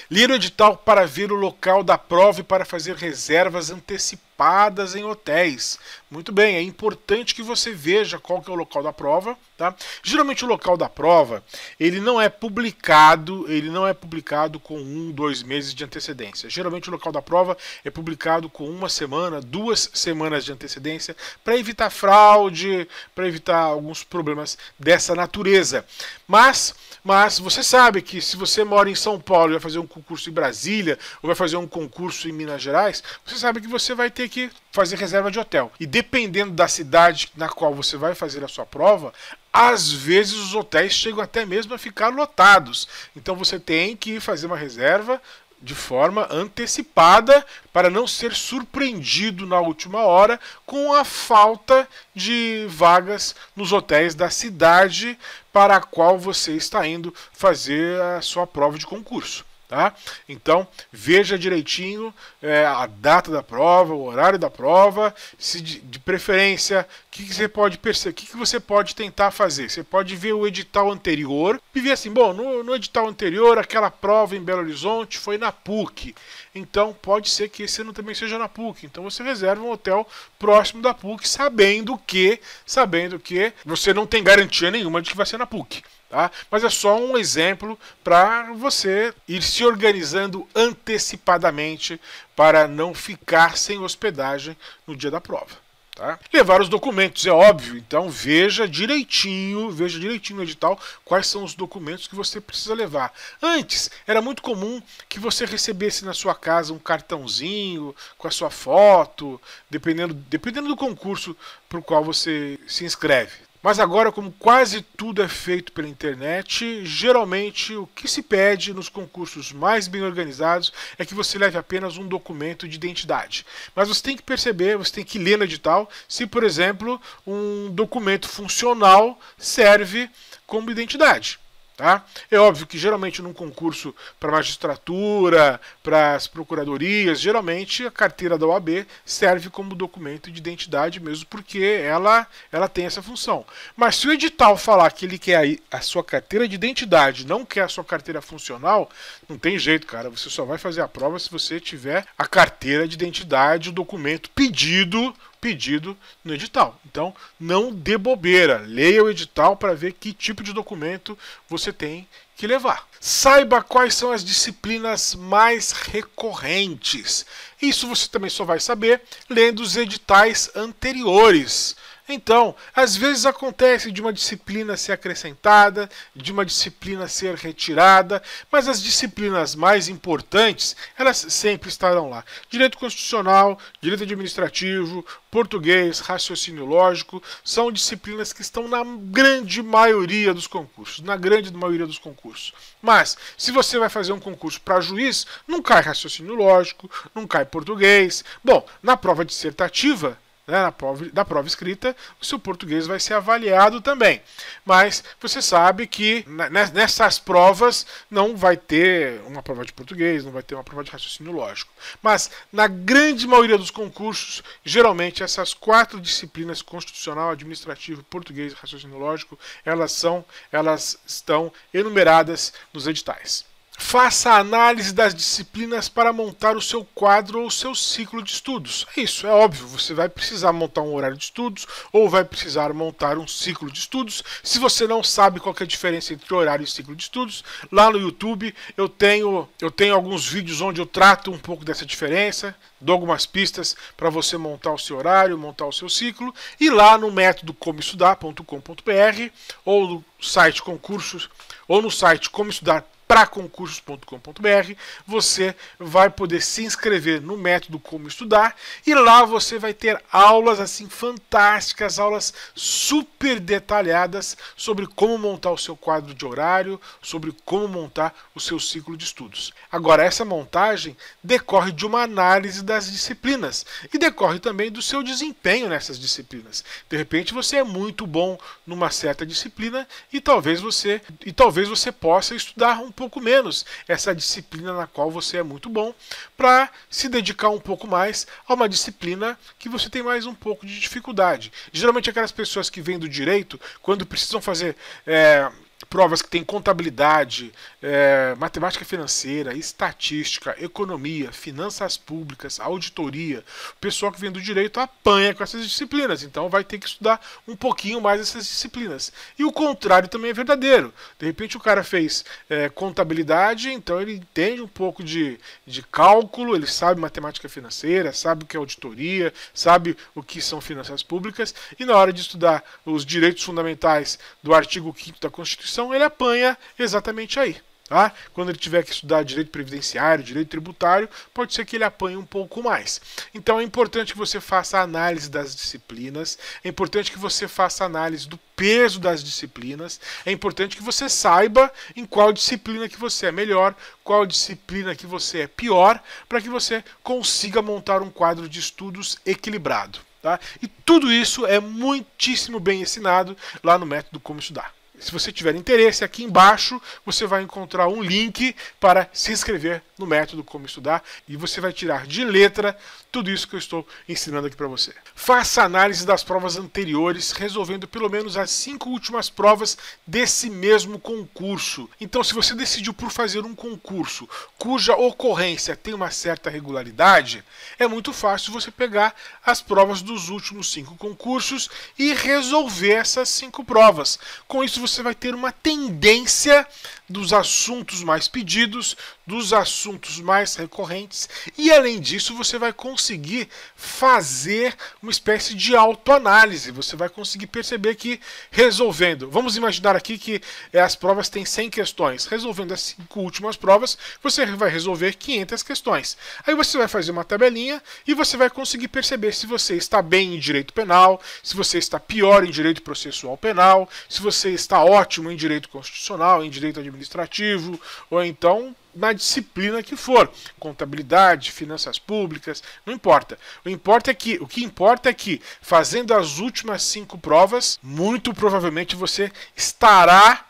Ler o edital para ver o local da prova e para fazer reservas antecipadas em hotéis. Muito bem, é importante que você veja qual que é o local da prova, tá? Geralmente o local da prova, ele não é publicado, ele não é publicado com um, dois meses de antecedência. Geralmente o local da prova é publicado com uma semana, duas semanas de antecedência, para evitar fraude, para evitar alguns problemas dessa natureza. Mas, mas você sabe que se você mora em São Paulo e vai fazer um concurso em Brasília, ou vai fazer um concurso em Minas Gerais, você sabe que você vai ter que fazer reserva de hotel. E dependendo da cidade na qual você vai fazer a sua prova, às vezes os hotéis chegam até mesmo a ficar lotados. Então você tem que fazer uma reserva de forma antecipada para não ser surpreendido na última hora com a falta de vagas nos hotéis da cidade para a qual você está indo fazer a sua prova de concurso. Tá? Então veja direitinho é, a data da prova, o horário da prova, se de, de preferência, o que, que você pode perceber, o que, que você pode tentar fazer. Você pode ver o edital anterior e ver assim, bom, no, no edital anterior aquela prova em Belo Horizonte foi na P U C, então pode ser que esse ano também seja na P U C, então você reserva um hotel próximo da P U C, sabendo que, sabendo que você não tem garantia nenhuma de que vai ser na P U C. Tá? Mas é só um exemplo para você ir se organizando antecipadamente para não ficar sem hospedagem no dia da prova. Tá? Levar os documentos, é óbvio, então veja direitinho, veja direitinho no edital quais são os documentos que você precisa levar. Antes, era muito comum que você recebesse na sua casa um cartãozinho com a sua foto, dependendo, dependendo do concurso para o qual você se inscreve. Mas agora, como quase tudo é feito pela internet, geralmente o que se pede nos concursos mais bem organizados é que você leve apenas um documento de identidade. Mas você tem que perceber, você tem que ler no edital, se, por exemplo, um documento funcional serve como identidade. Tá? É óbvio que geralmente num concurso para magistratura, para as procuradorias, geralmente a carteira da O A B serve como documento de identidade mesmo, porque ela, ela tem essa função. Mas se o edital falar que ele quer a sua carteira de identidade, não quer a sua carteira funcional, não tem jeito, cara. Você só vai fazer a prova se você tiver a carteira de identidade, o documento pedido, pedido no edital. Então, não dê bobeira. Leia o edital para ver que tipo de documento você tem que levar. Saiba quais são as disciplinas mais recorrentes. Isso você também só vai saber lendo os editais anteriores. Então, às vezes acontece de uma disciplina ser acrescentada, de uma disciplina ser retirada, mas as disciplinas mais importantes, elas sempre estarão lá. Direito constitucional, direito administrativo, português, raciocínio lógico, são disciplinas que estão na grande maioria dos concursos, na grande maioria dos concursos. Mas, se você vai fazer um concurso para juiz, não cai raciocínio lógico, não cai português. Bom, na prova dissertativa, na prova, da prova escrita, o seu português vai ser avaliado também. Mas você sabe que nessas provas não vai ter uma prova de português, não vai ter uma prova de raciocínio lógico. Mas na grande maioria dos concursos, geralmente essas quatro disciplinas, constitucional, administrativo, português e raciocínio lógico, elas, são, elas estão enumeradas nos editais. Faça a análise das disciplinas para montar o seu quadro ou o seu ciclo de estudos. É isso, é óbvio, você vai precisar montar um horário de estudos ou vai precisar montar um ciclo de estudos. Se você não sabe qual que é a diferença entre horário e ciclo de estudos, lá no YouTube eu tenho, eu tenho alguns vídeos onde eu trato um pouco dessa diferença, dou algumas pistas para você montar o seu horário, montar o seu ciclo, e lá no método como estudar ponto com ponto br ou no site concursos ou no site como estudar ponto com ponto br para concursos ponto com ponto br, você vai poder se inscrever no método Como Estudar, e lá você vai ter aulas assim fantásticas, aulas super detalhadas sobre como montar o seu quadro de horário, sobre como montar o seu ciclo de estudos. Agora, essa montagem decorre de uma análise das disciplinas e decorre também do seu desempenho nessas disciplinas. De repente, você é muito bom numa certa disciplina e talvez você, e talvez você possa estudar um pouco pouco menos essa disciplina na qual você é muito bom, para se dedicar um pouco mais a uma disciplina que você tem mais um pouco de dificuldade. Geralmente aquelas pessoas que vêm do direito, quando precisam fazer é, provas que tem contabilidade, é, matemática financeira, estatística, economia, finanças públicas, auditoria, o pessoal que vem do direito apanha com essas disciplinas, então vai ter que estudar um pouquinho mais essas disciplinas. E o contrário também é verdadeiro. De repente o cara fez é, contabilidade, então ele entende um pouco de, de cálculo, ele sabe matemática financeira, sabe o que é auditoria, sabe o que são finanças públicas, e na hora de estudar os direitos fundamentais do artigo quinto da Constituição, ele apanha exatamente aí. Tá? Quando ele tiver que estudar direito previdenciário, direito tributário, pode ser que ele apanhe um pouco mais. Então é importante que você faça a análise das disciplinas, é importante que você faça a análise do peso das disciplinas, é importante que você saiba em qual disciplina que você é melhor, qual disciplina que você é pior, para que você consiga montar um quadro de estudos equilibrado. Tá? E tudo isso é muitíssimo bem ensinado lá no método Como Estudar. Se você tiver interesse, aqui embaixo você vai encontrar um link para se inscrever no método Como Estudar e você vai tirar de letra tudo isso que eu estou ensinando aqui para você. Faça análise das provas anteriores, resolvendo pelo menos as cinco últimas provas desse mesmo concurso. Então, se você decidiu por fazer um concurso cuja ocorrência tem uma certa regularidade, é muito fácil você pegar as provas dos últimos cinco concursos e resolver essas cinco provas. Com isso, você você vai ter uma tendência dos assuntos mais pedidos, dos assuntos mais recorrentes, e além disso você vai conseguir fazer uma espécie de autoanálise. Você vai conseguir perceber que resolvendo, vamos imaginar aqui que as provas têm cem questões, resolvendo as cinco últimas provas você vai resolver quinhentas questões. Aí você vai fazer uma tabelinha e você vai conseguir perceber se você está bem em direito penal, se você está pior em direito processual penal, se você está ótimo em direito constitucional, em direito administrativo, ou então na disciplina que for, contabilidade, finanças públicas, não importa. O importa é que, o que importa é que, fazendo as últimas cinco provas, muito provavelmente você estará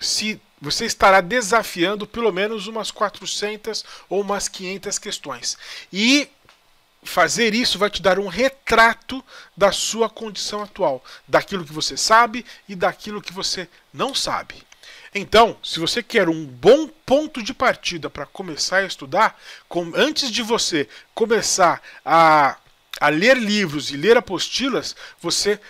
se Você estará desafiando pelo menos umas quatrocentas ou umas quinhentas questões. E fazer isso vai te dar um retrato da sua condição atual, daquilo que você sabe e daquilo que você não sabe. Então, se você quer um bom ponto de partida para começar a estudar, com, antes de você começar a, a ler livros e ler apostilas, você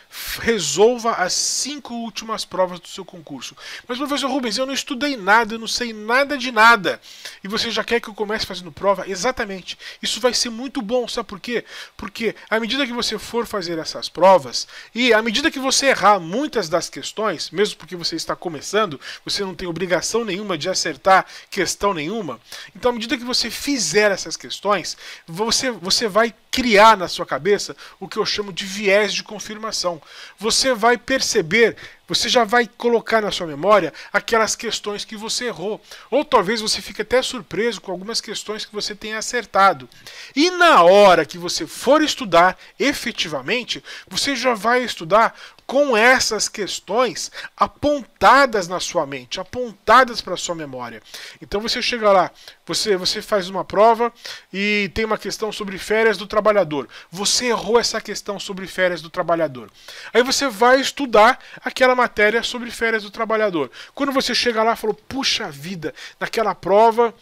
resolva as cinco últimas provas do seu concurso. Mas, professor Rubens, eu não estudei nada, eu não sei nada de nada. E você já quer que eu comece fazendo prova? Exatamente. Isso vai ser muito bom, sabe por quê? Porque à medida que você for fazer essas provas, e à medida que você errar muitas das questões, mesmo porque você está começando, você não tem obrigação nenhuma de acertar questão nenhuma, então à medida que você fizer essas questões, você, você vai criar na sua cabeça o que eu chamo de viés de confirmação. Você vai perceber, você já vai colocar na sua memória aquelas questões que você errou. Ou talvez você fique até surpreso com algumas questões que você tenha acertado. E na hora que você for estudar, efetivamente, você já vai estudar com essas questões apontadas na sua mente, apontadas para a sua memória. Então você chega lá, você, você faz uma prova e tem uma questão sobre férias do trabalhador. Você errou essa questão sobre férias do trabalhador. Aí você vai estudar aquela matéria sobre férias do trabalhador. Quando você chega lá e fala, puxa vida, naquela prova...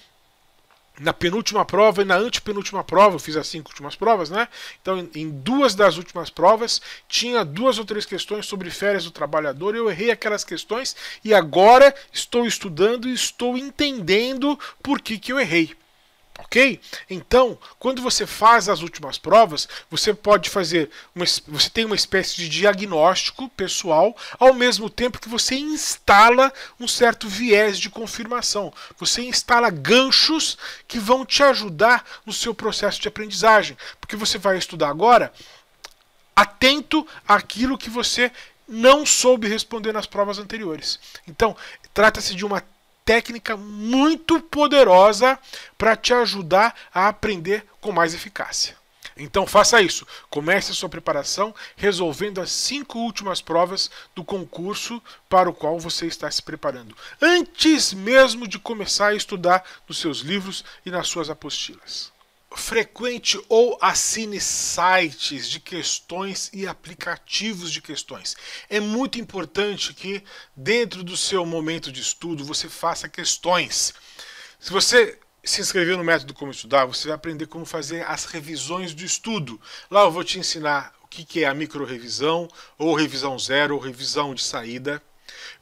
Na penúltima prova e na antepenúltima prova, eu fiz as cinco últimas provas, né? Então, em duas das últimas provas, tinha duas ou três questões sobre férias do trabalhador, eu errei aquelas questões e agora estou estudando e estou entendendo por que que eu errei. Ok? Então, quando você faz as últimas provas, você pode fazer, uma, você tem uma espécie de diagnóstico pessoal, ao mesmo tempo que você instala um certo viés de confirmação. Você instala ganchos que vão te ajudar no seu processo de aprendizagem, porque você vai estudar agora atento àquilo que você não soube responder nas provas anteriores. Então, trata-se de uma técnica muito poderosa para te ajudar a aprender com mais eficácia. Então faça isso, comece a sua preparação resolvendo as cinco últimas provas do concurso para o qual você está se preparando, antes mesmo de começar a estudar nos seus livros e nas suas apostilas. Frequente ou assine sites de questões e aplicativos de questões. É muito importante que dentro do seu momento de estudo você faça questões. Se você se inscreveu no método Como Estudar, você vai aprender como fazer as revisões do estudo. Lá eu vou te ensinar o que é a micro-revisão, ou revisão zero, ou revisão de saída.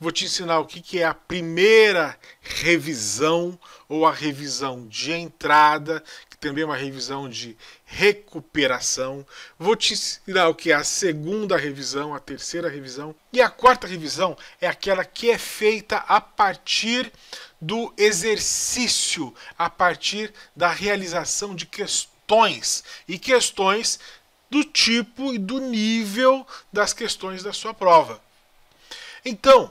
Vou te ensinar o que é a primeira revisão, ou a revisão de entrada, que também é uma revisão de recuperação. Vou te ensinar o que é a segunda revisão, a terceira revisão. E a quarta revisão é aquela que é feita a partir do exercício, a partir da realização de questões. E questões do tipo e do nível das questões da sua prova. Então,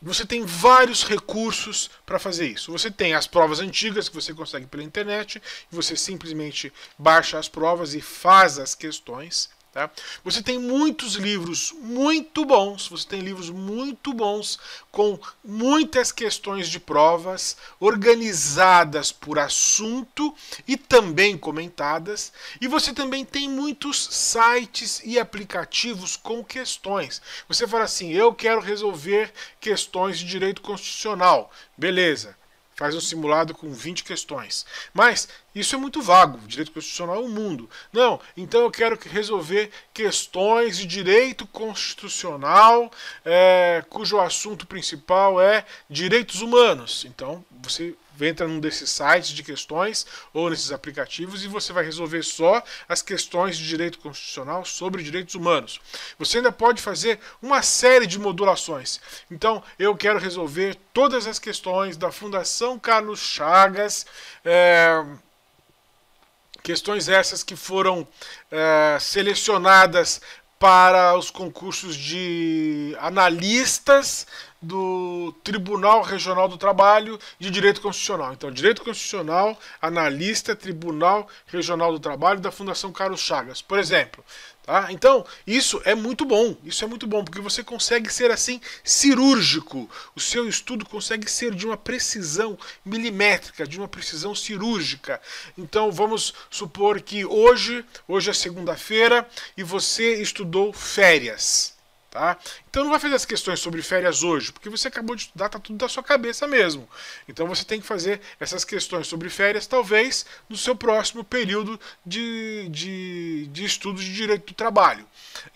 você tem vários recursos para fazer isso. Você tem as provas antigas que você consegue pela internet, você simplesmente baixa as provas e faz as questões. Tá? Você tem muitos livros muito bons, você tem livros muito bons com muitas questões de provas organizadas por assunto e também comentadas. E você também tem muitos sites e aplicativos com questões. Você fala assim, eu quero resolver questões de direito constitucional. Beleza. faz um simulado com vinte questões. Mas isso é muito vago, o direito constitucional é um mundo. Não, então eu quero resolver questões de direito constitucional, é, cujo assunto principal é direitos humanos. Então você entra num desses sites de questões ou nesses aplicativos e você vai resolver só as questões de direito constitucional sobre direitos humanos. Você ainda pode fazer uma série de modulações. Então, eu quero resolver todas as questões da Fundação Carlos Chagas, é, questões essas que foram é, selecionadas para os concursos de analistas do Tribunal Regional do Trabalho de Direito Constitucional. Então, Direito Constitucional, Analista, Tribunal Regional do Trabalho da Fundação Carlos Chagas, por exemplo. Tá? Então, isso é muito bom, isso é muito bom, porque você consegue ser assim cirúrgico, o seu estudo consegue ser de uma precisão milimétrica, de uma precisão cirúrgica. Então, vamos supor que hoje, hoje é segunda-feira e você estudou férias. Tá? Então não vai fazer as questões sobre férias hoje, porque você acabou de estudar, está tudo da sua cabeça mesmo. Então você tem que fazer essas questões sobre férias, talvez, no seu próximo período de, de, de estudo de direito do trabalho.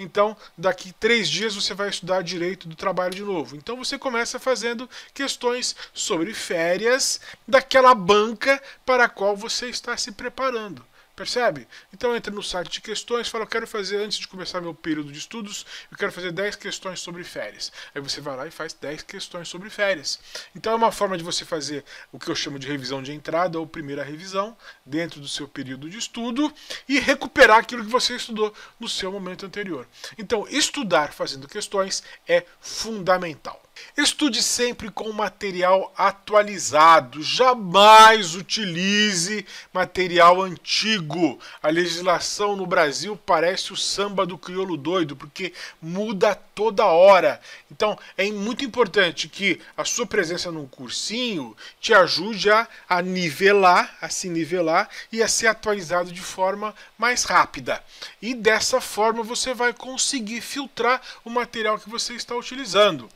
Então, daqui três dias você vai estudar direito do trabalho de novo. Então você começa fazendo questões sobre férias daquela banca para a qual você está se preparando. Percebe? Então entra no site de questões, fala, eu quero fazer, antes de começar meu período de estudos, eu quero fazer dez questões sobre férias. Aí você vai lá e faz dez questões sobre férias. Então é uma forma de você fazer o que eu chamo de revisão de entrada, ou primeira revisão, dentro do seu período de estudo, e recuperar aquilo que você estudou no seu momento anterior. Então, estudar fazendo questões é fundamental. Estude sempre com material atualizado, jamais utilize material antigo. A legislação no Brasil parece o samba do crioulo doido, porque muda toda hora. Então é muito importante que a sua presença num cursinho te ajude a, a nivelar, a se nivelar e a ser atualizado de forma mais rápida. E dessa forma você vai conseguir filtrar o material que você está utilizando.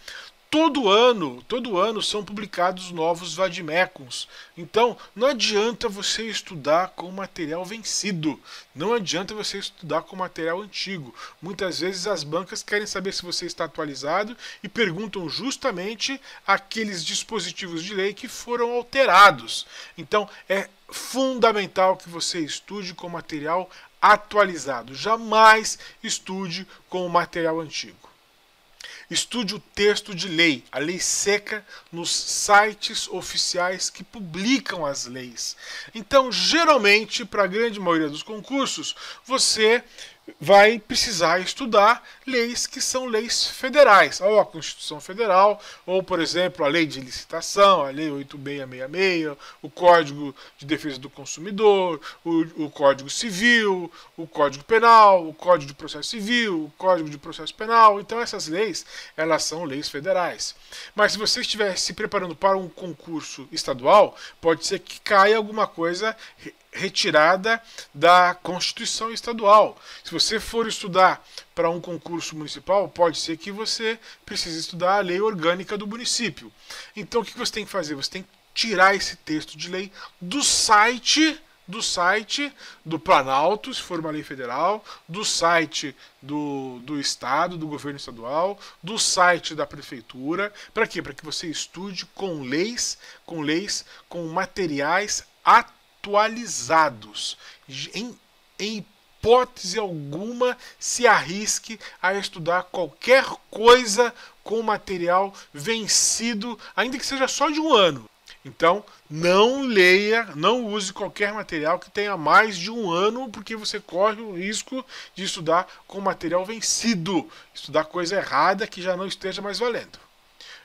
Todo ano, todo ano são publicados novos vademecums. Então, não adianta você estudar com material vencido. Não adianta você estudar com material antigo. Muitas vezes as bancas querem saber se você está atualizado e perguntam justamente aqueles dispositivos de lei que foram alterados. Então, é fundamental que você estude com material atualizado. Jamais estude com material antigo. Estude o texto de lei, a lei seca, nos sites oficiais que publicam as leis. Então, geralmente, para a grande maioria dos concursos, você vai precisar estudar leis que são leis federais, ou a Constituição Federal, ou, por exemplo, a Lei de Licitação, a Lei oito mil seiscentos e sessenta e seis, o Código de Defesa do Consumidor, o, o Código Civil, o Código Penal, o Código de Processo Civil, o Código de Processo Penal. Então, essas leis, elas são leis federais. Mas se você estiver se preparando para um concurso estadual, pode ser que caia alguma coisa retirada da Constituição Estadual. Se você for estudar para um concurso municipal, pode ser que você precise estudar a lei orgânica do município. Então o que você tem que fazer? Você tem que tirar esse texto de lei do site do site do Planalto, se for uma lei federal, do site do, do Estado, do governo estadual, do site da prefeitura. Para quê? Para que você estude com leis, com leis, com materiais atuais. Atualizados. Em, em hipótese alguma, se arrisque a estudar qualquer coisa com material vencido, ainda que seja só de um ano. Então, não leia, não use qualquer material que tenha mais de um ano, porque você corre o risco de estudar com material vencido, estudar coisa errada que já não esteja mais valendo.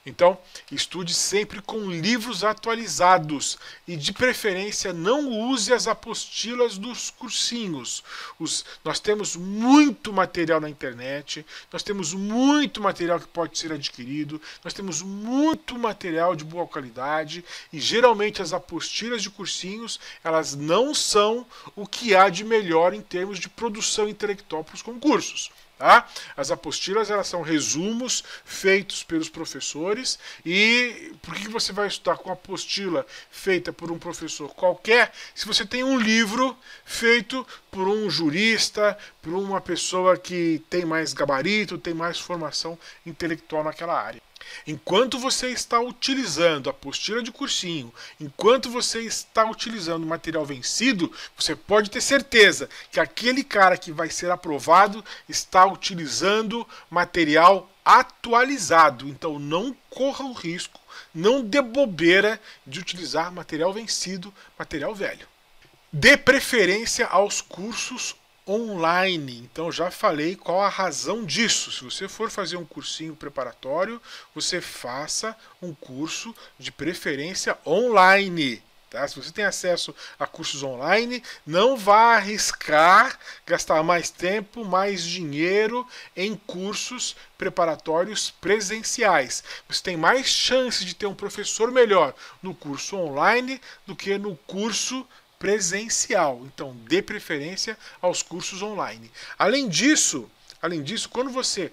Então, estude sempre com livros atualizados e, de preferência, não use as apostilas dos cursinhos. Os, nós temos muito material na internet, nós temos muito material que pode ser adquirido, nós temos muito material de boa qualidade e, geralmente, as apostilas de cursinhos, elas não são o que há de melhor em termos de produção intelectual para os concursos. Tá? As apostilas, elas são resumos feitos pelos professores. E por que você vai estudar com apostila feita por um professor qualquer, se você tem um livro feito por um jurista, por uma pessoa que tem mais gabarito, tem mais formação intelectual naquela área? Enquanto você está utilizando a apostila de cursinho, enquanto você está utilizando o material vencido, você pode ter certeza que aquele cara que vai ser aprovado está utilizando material atualizado. Então não corra o risco, não dê bobeira de utilizar material vencido, material velho. Dê preferência aos cursos online. Então já falei qual a razão disso. Se você for fazer um cursinho preparatório, você faça um curso de preferência online. Tá? Se você tem acesso a cursos online, não vá arriscar gastar mais tempo, mais dinheiro em cursos preparatórios presenciais. Você tem mais chance de ter um professor melhor no curso online do que no curso presencial. Então dê preferência aos cursos online. Além disso, além disso, quando você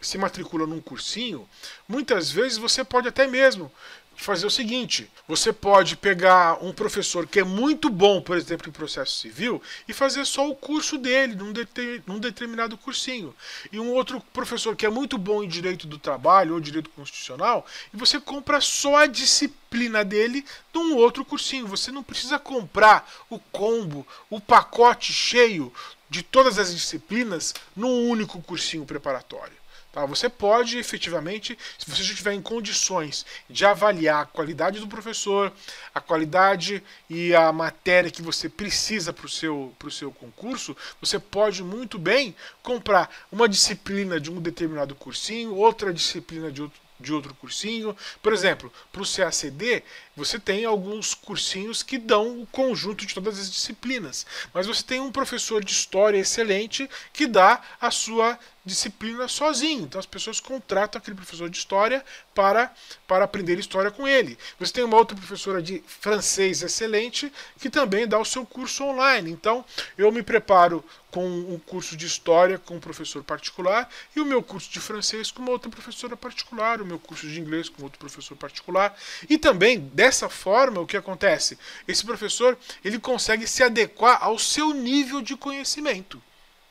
se matricula num cursinho, muitas vezes você pode até mesmo fazer o seguinte: você pode pegar um professor que é muito bom, por exemplo, em processo civil, e fazer só o curso dele num, de, num determinado cursinho, e um outro professor que é muito bom em direito do trabalho ou direito constitucional, e você compra só a disciplina dele num outro cursinho. Você não precisa comprar o combo, o pacote cheio de todas as disciplinas num único cursinho preparatório. Tá, você pode efetivamente, se você já estiver em condições de avaliar a qualidade do professor, a qualidade e a matéria que você precisa para o seu, para o seu concurso, você pode muito bem comprar uma disciplina de um determinado cursinho, outra disciplina de outro, de outro cursinho. Por exemplo, para o C A C D, você tem alguns cursinhos que dão o conjunto de todas as disciplinas, mas você tem um professor de história excelente que dá a sua disciplina sozinho. Então as pessoas contratam aquele professor de história para, para aprender história com ele. Você tem uma outra professora de francês excelente que também dá o seu curso online. Então eu me preparo com um curso de história com um professor particular, e o meu curso de francês com uma outra professora particular, o meu curso de inglês com outro professor particular. E também dessa forma, o que acontece? Esse professor, ele consegue se adequar ao seu nível de conhecimento.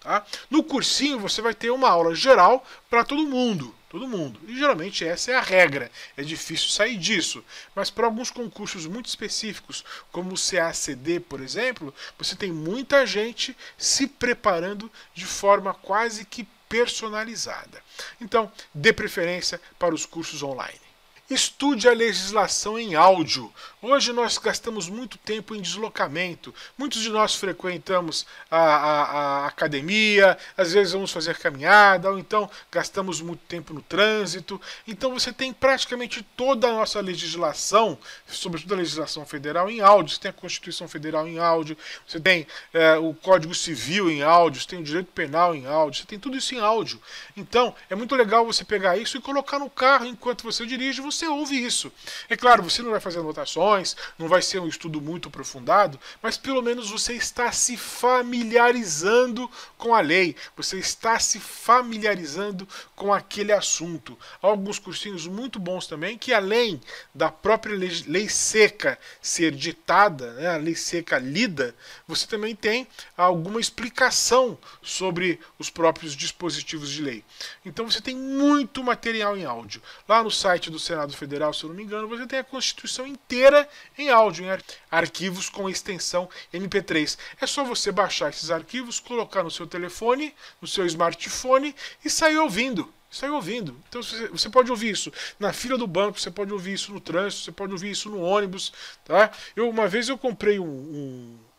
Tá? No cursinho você vai ter uma aula geral para todo mundo, todo mundo. E geralmente essa é a regra, é difícil sair disso. Mas para alguns concursos muito específicos, como o C A C D, por exemplo, você tem muita gente se preparando de forma quase que personalizada. Então, dê preferência para os cursos online. Estude a legislação em áudio. Hoje nós gastamos muito tempo em deslocamento. Muitos de nós frequentamos a, a, a academia, às vezes vamos fazer caminhada, ou então gastamos muito tempo no trânsito. Então você tem praticamente toda a nossa legislação, sobretudo a legislação federal, em áudio. Você tem a Constituição Federal em áudio, você tem é, o Código Civil em áudio, você tem o Direito Penal em áudio, você tem tudo isso em áudio. Então é muito legal você pegar isso e colocar no carro enquanto você dirige, você Você ouve isso. É claro, você não vai fazer anotações, não vai ser um estudo muito aprofundado, mas pelo menos você está se familiarizando com a lei, você está se familiarizando com aquele assunto. Há alguns cursinhos muito bons também, que além da própria lei, lei seca ser ditada, né, a lei seca lida, você também tem alguma explicação sobre os próprios dispositivos de lei. Então você tem muito material em áudio. Lá no site do Senado Federal, se eu não me engano, você tem a Constituição inteira em áudio, em arquivos com extensão M P três. É só você baixar esses arquivos, colocar no seu telefone, no seu smartphone e sair ouvindo. Sai ouvindo. Então você pode ouvir isso na fila do banco, você pode ouvir isso no trânsito, você pode ouvir isso no ônibus. Tá? Eu, uma vez eu comprei um, um,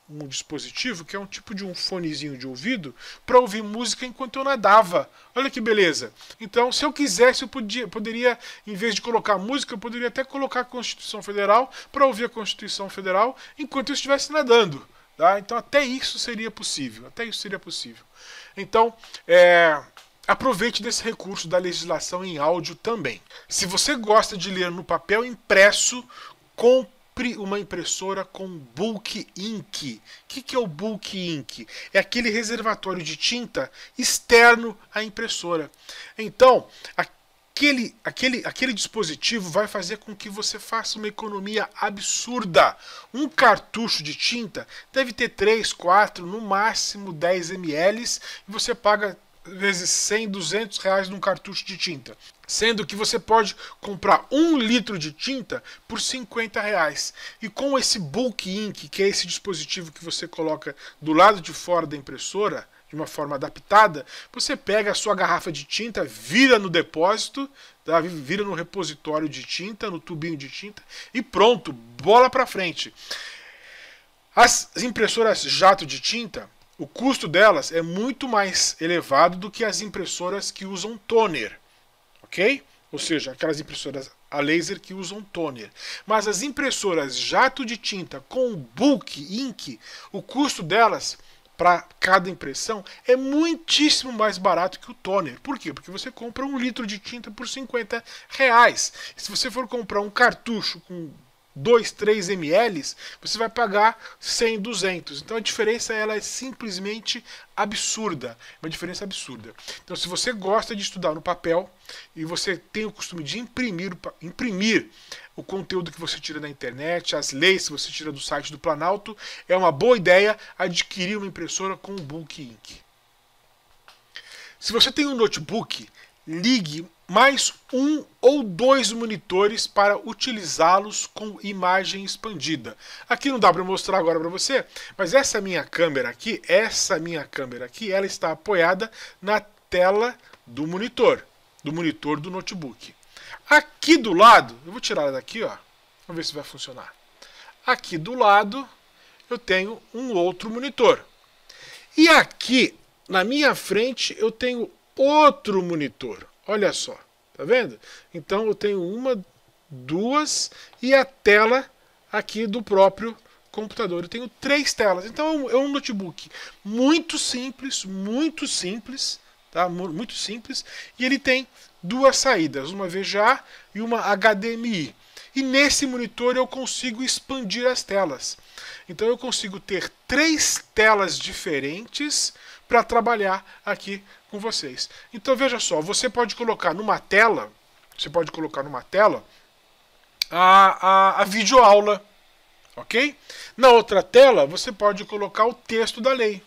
um dispositivo que é um tipo de um fonezinho de ouvido para ouvir música enquanto eu nadava. Olha que beleza. Então, se eu quisesse, eu podia, poderia, em vez de colocar música, eu poderia até colocar a Constituição Federal para ouvir a Constituição Federal enquanto eu estivesse nadando. Tá? Então, até isso seria possível. Até isso seria possível. Então, é... aproveite desse recurso da legislação em áudio também. Se você gosta de ler no papel impresso, compre uma impressora com bulk ink. O que, que é o bulk ink? É aquele reservatório de tinta externo à impressora. Então, aquele, aquele, aquele dispositivo vai fazer com que você faça uma economia absurda. Um cartucho de tinta deve ter três, quatro, no máximo dez mililitros, e você paga vezes cem, duzentos reais num cartucho de tinta. Sendo que você pode comprar um litro de tinta por cinquenta reais. E com esse bulk ink, que é esse dispositivo que você coloca do lado de fora da impressora, de uma forma adaptada, você pega a sua garrafa de tinta, vira no depósito, tá? Vira no repositório de tinta, no tubinho de tinta, e pronto, bola para frente. As impressoras jato de tinta, o custo delas é muito mais elevado do que as impressoras que usam toner, ok? Ou seja, aquelas impressoras a laser que usam toner. Mas as impressoras jato de tinta com bulk ink, o custo delas para cada impressão é muitíssimo mais barato que o toner. Por quê? Porque você compra um litro de tinta por cinquenta reais. Se você for comprar um cartucho com dois, três mililitros, você vai pagar cem, duzentos. Então a diferença ela é simplesmente absurda. Uma diferença absurda. Então, se você gosta de estudar no papel e você tem o costume de imprimir, imprimir o conteúdo que você tira da internet, as leis que você tira do site do Planalto, é uma boa ideia adquirir uma impressora com bulk ink. Se você tem um notebook, ligue mais um ou dois monitores para utilizá-los com imagem expandida. Aqui não dá para mostrar agora para você, mas essa minha câmera aqui, essa minha câmera aqui, ela está apoiada na tela do monitor, do monitor do notebook. Aqui do lado, eu vou tirar ela daqui, ó. Vamos ver se vai funcionar. Aqui do lado eu tenho um outro monitor. E aqui na minha frente eu tenho outro monitor. Olha só, tá vendo? Então eu tenho uma, duas e a tela aqui do próprio computador. Eu tenho três telas. Então é um notebook muito simples, muito simples, tá? Muito simples. E ele tem duas saídas, uma V G A e uma H D M I. E nesse monitor eu consigo expandir as telas. Então eu consigo ter três telas diferentes para trabalhar aqui com vocês. Então veja só, você pode colocar numa tela, você pode colocar numa tela a, a, a videoaula, ok? Na outra tela você pode colocar o texto da lei.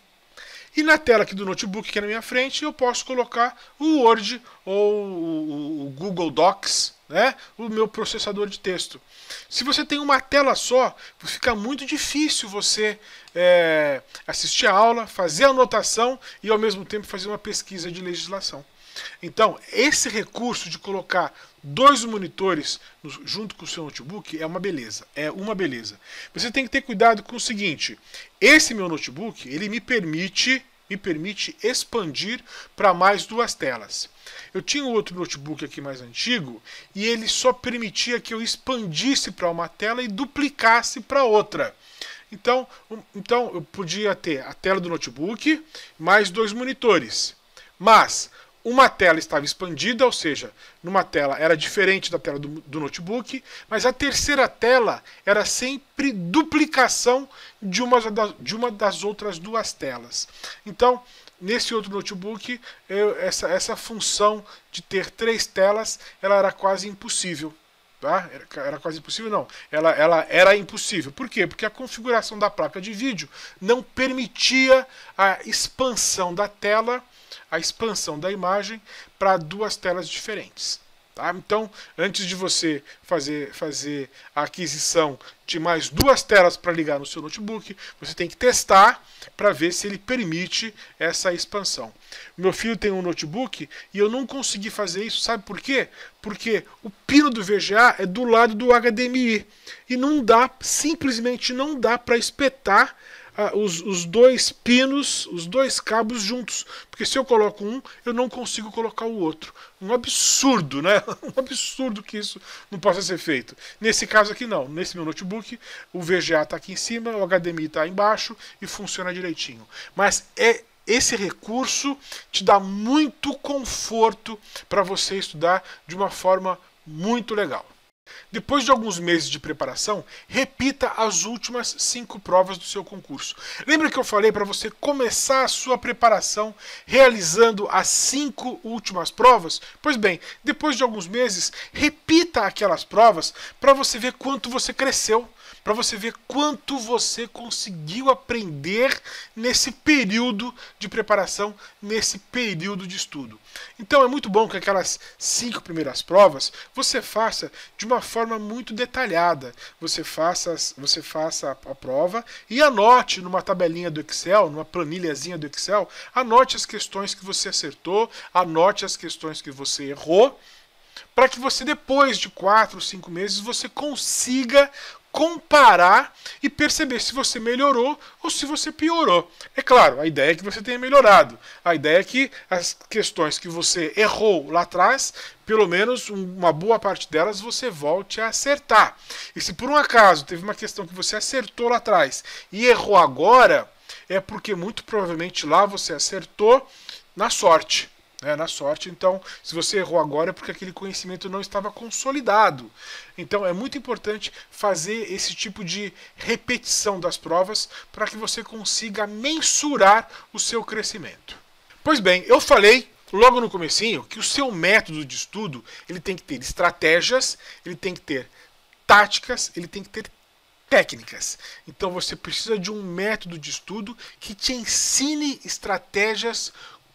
E na tela aqui do notebook, que é na minha frente, eu posso colocar o Word ou o Google Docs, né? O meu processador de texto. Se você tem uma tela só, fica muito difícil você é, assistir a aula, fazer a anotação e ao mesmo tempo fazer uma pesquisa de legislação. Então, esse recurso de colocar dois monitores junto com o seu notebook é uma beleza, é uma beleza. Você tem que ter cuidado com o seguinte: esse meu notebook, ele me permite, me permite expandir para mais duas telas. Eu tinha outro notebook aqui mais antigo e ele só permitia que eu expandisse para uma tela e duplicasse para outra. Então, então, eu podia ter a tela do notebook mais dois monitores, mas uma tela estava expandida, ou seja, numa tela era diferente da tela do, do notebook, mas a terceira tela era sempre duplicação de uma, de uma das outras duas telas. Então, nesse outro notebook, eu, essa, essa função de ter três telas, ela era quase impossível. Tá? Era, era quase impossível, não. Ela, ela era impossível. Por quê? Porque a configuração da placa de vídeo não permitia a expansão da tela, a expansão da imagem para duas telas diferentes, tá? Então, antes de você fazer, fazer a aquisição de mais duas telas para ligar no seu notebook, você tem que testar para ver se ele permite essa expansão. Meu filho tem um notebook e eu não consegui fazer isso, sabe por quê? Porque o pino do V G A é do lado do H D M I e não dá, simplesmente não dá para espetar Ah, os, os dois pinos, os dois cabos juntos, porque se eu coloco um, eu não consigo colocar o outro. Um absurdo, né? Um absurdo que isso não possa ser feito. Nesse caso aqui não, nesse meu notebook, o V G A está aqui em cima, o H D M I está embaixo e funciona direitinho. Mas é esse recurso te dá muito conforto para você estudar de uma forma muito legal. Depois de alguns meses de preparação, repita as últimas cinco provas do seu concurso. Lembra que eu falei para você começar a sua preparação realizando as cinco últimas provas? Pois bem, depois de alguns meses, repita aquelas provas para você ver quanto você cresceu, para você ver quanto você conseguiu aprender nesse período de preparação, nesse período de estudo. Então é muito bom que aquelas cinco primeiras provas você faça de uma forma muito detalhada. Você faça, você faça a prova e anote numa tabelinha do Excel, numa planilhazinha do Excel, anote as questões que você acertou, anote as questões que você errou, para que você depois de quatro, cinco meses você consiga comparar e perceber se você melhorou ou se você piorou. É claro, a ideia é que você tenha melhorado. A ideia é que as questões que você errou lá atrás, pelo menos uma boa parte delas, você volte a acertar. E se por um acaso teve uma questão que você acertou lá atrás e errou agora, é porque muito provavelmente lá você acertou na sorte. É, na sorte, então, se você errou agora é porque aquele conhecimento não estava consolidado. Então é muito importante fazer esse tipo de repetição das provas para que você consiga mensurar o seu crescimento. Pois bem, eu falei logo no comecinho que o seu método de estudo ele tem que ter estratégias, ele tem que ter táticas, ele tem que ter técnicas. Então você precisa de um método de estudo que te ensine estratégias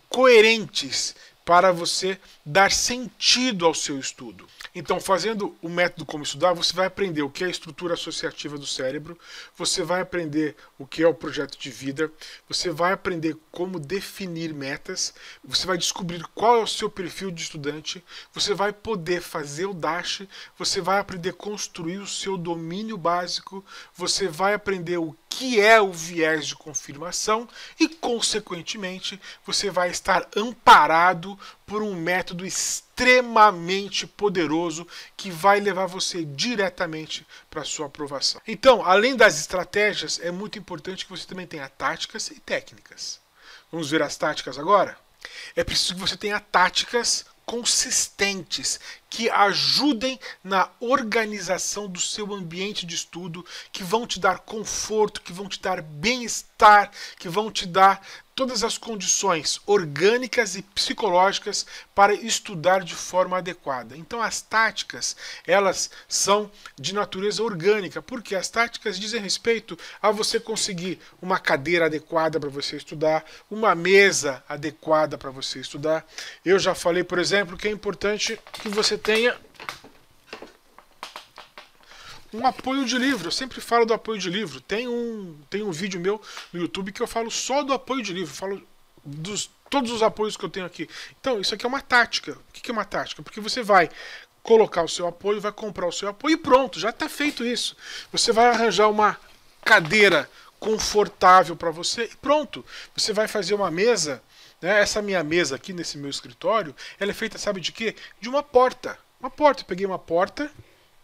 coerentes para você dar sentido ao seu estudo. Então, fazendo o método como estudar, você vai aprender o que é a estrutura associativa do cérebro, você vai aprender o que é o projeto de vida, você vai aprender como definir metas, você vai descobrir qual é o seu perfil de estudante, você vai poder fazer o dash, você vai aprender a construir o seu domínio básico, você vai aprender o que é o viés de confirmação e, consequentemente, você vai estar amparado por um método extremamente poderoso que vai levar você diretamente para a sua aprovação. Então, além das estratégias, é muito importante que você também tenha táticas e técnicas. Vamos ver as táticas agora? É preciso que você tenha táticas consistentes, que ajudem na organização do seu ambiente de estudo, que vão te dar conforto, que vão te dar bem-estar, que vão te dar todas as condições orgânicas e psicológicas para estudar de forma adequada. Então as táticas, elas são de natureza orgânica, porque as táticas dizem respeito a você conseguir uma cadeira adequada para você estudar, uma mesa adequada para você estudar. Eu já falei, por exemplo, que é importante que você tenha um apoio de livro. Eu sempre falo do apoio de livro. Tem um, tem um vídeo meu no YouTube que eu falo só do apoio de livro. Eu falo dos todos os apoios que eu tenho aqui. Então, isso aqui é uma tática. O que é uma tática? Porque você vai colocar o seu apoio, vai comprar o seu apoio e pronto, já está feito isso. Você vai arranjar uma cadeira confortável para você e pronto. Você vai fazer uma mesa, né? Essa minha mesa aqui nesse meu escritório, ela é feita, sabe de quê? De uma porta. Uma porta. Eu peguei uma porta,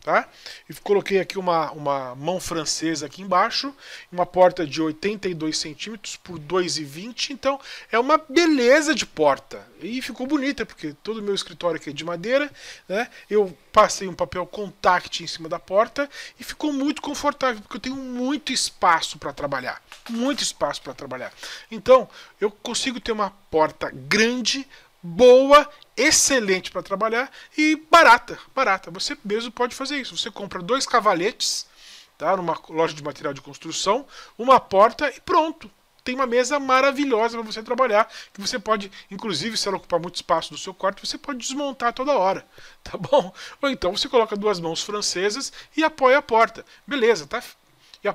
tá? E coloquei aqui uma, uma mão francesa aqui embaixo, uma porta de oitenta e dois centímetros por dois e vinte, então é uma beleza de porta. E ficou bonita, porque todo o meu escritório aqui é de madeira, né? Eu passei um papel contact em cima da porta e ficou muito confortável, porque eu tenho muito espaço para trabalhar, muito espaço para trabalhar. Então, eu consigo ter uma porta grande, boa, excelente para trabalhar e barata, barata. Você mesmo pode fazer isso. Você compra dois cavaletes, tá, numa loja de material de construção, uma porta e pronto. Tem uma mesa maravilhosa para você trabalhar, que você pode, inclusive, se ela ocupar muito espaço do seu quarto, você pode desmontar toda hora, tá bom? Ou então você coloca duas mãos francesas e apoia a porta. Beleza, tá? E a...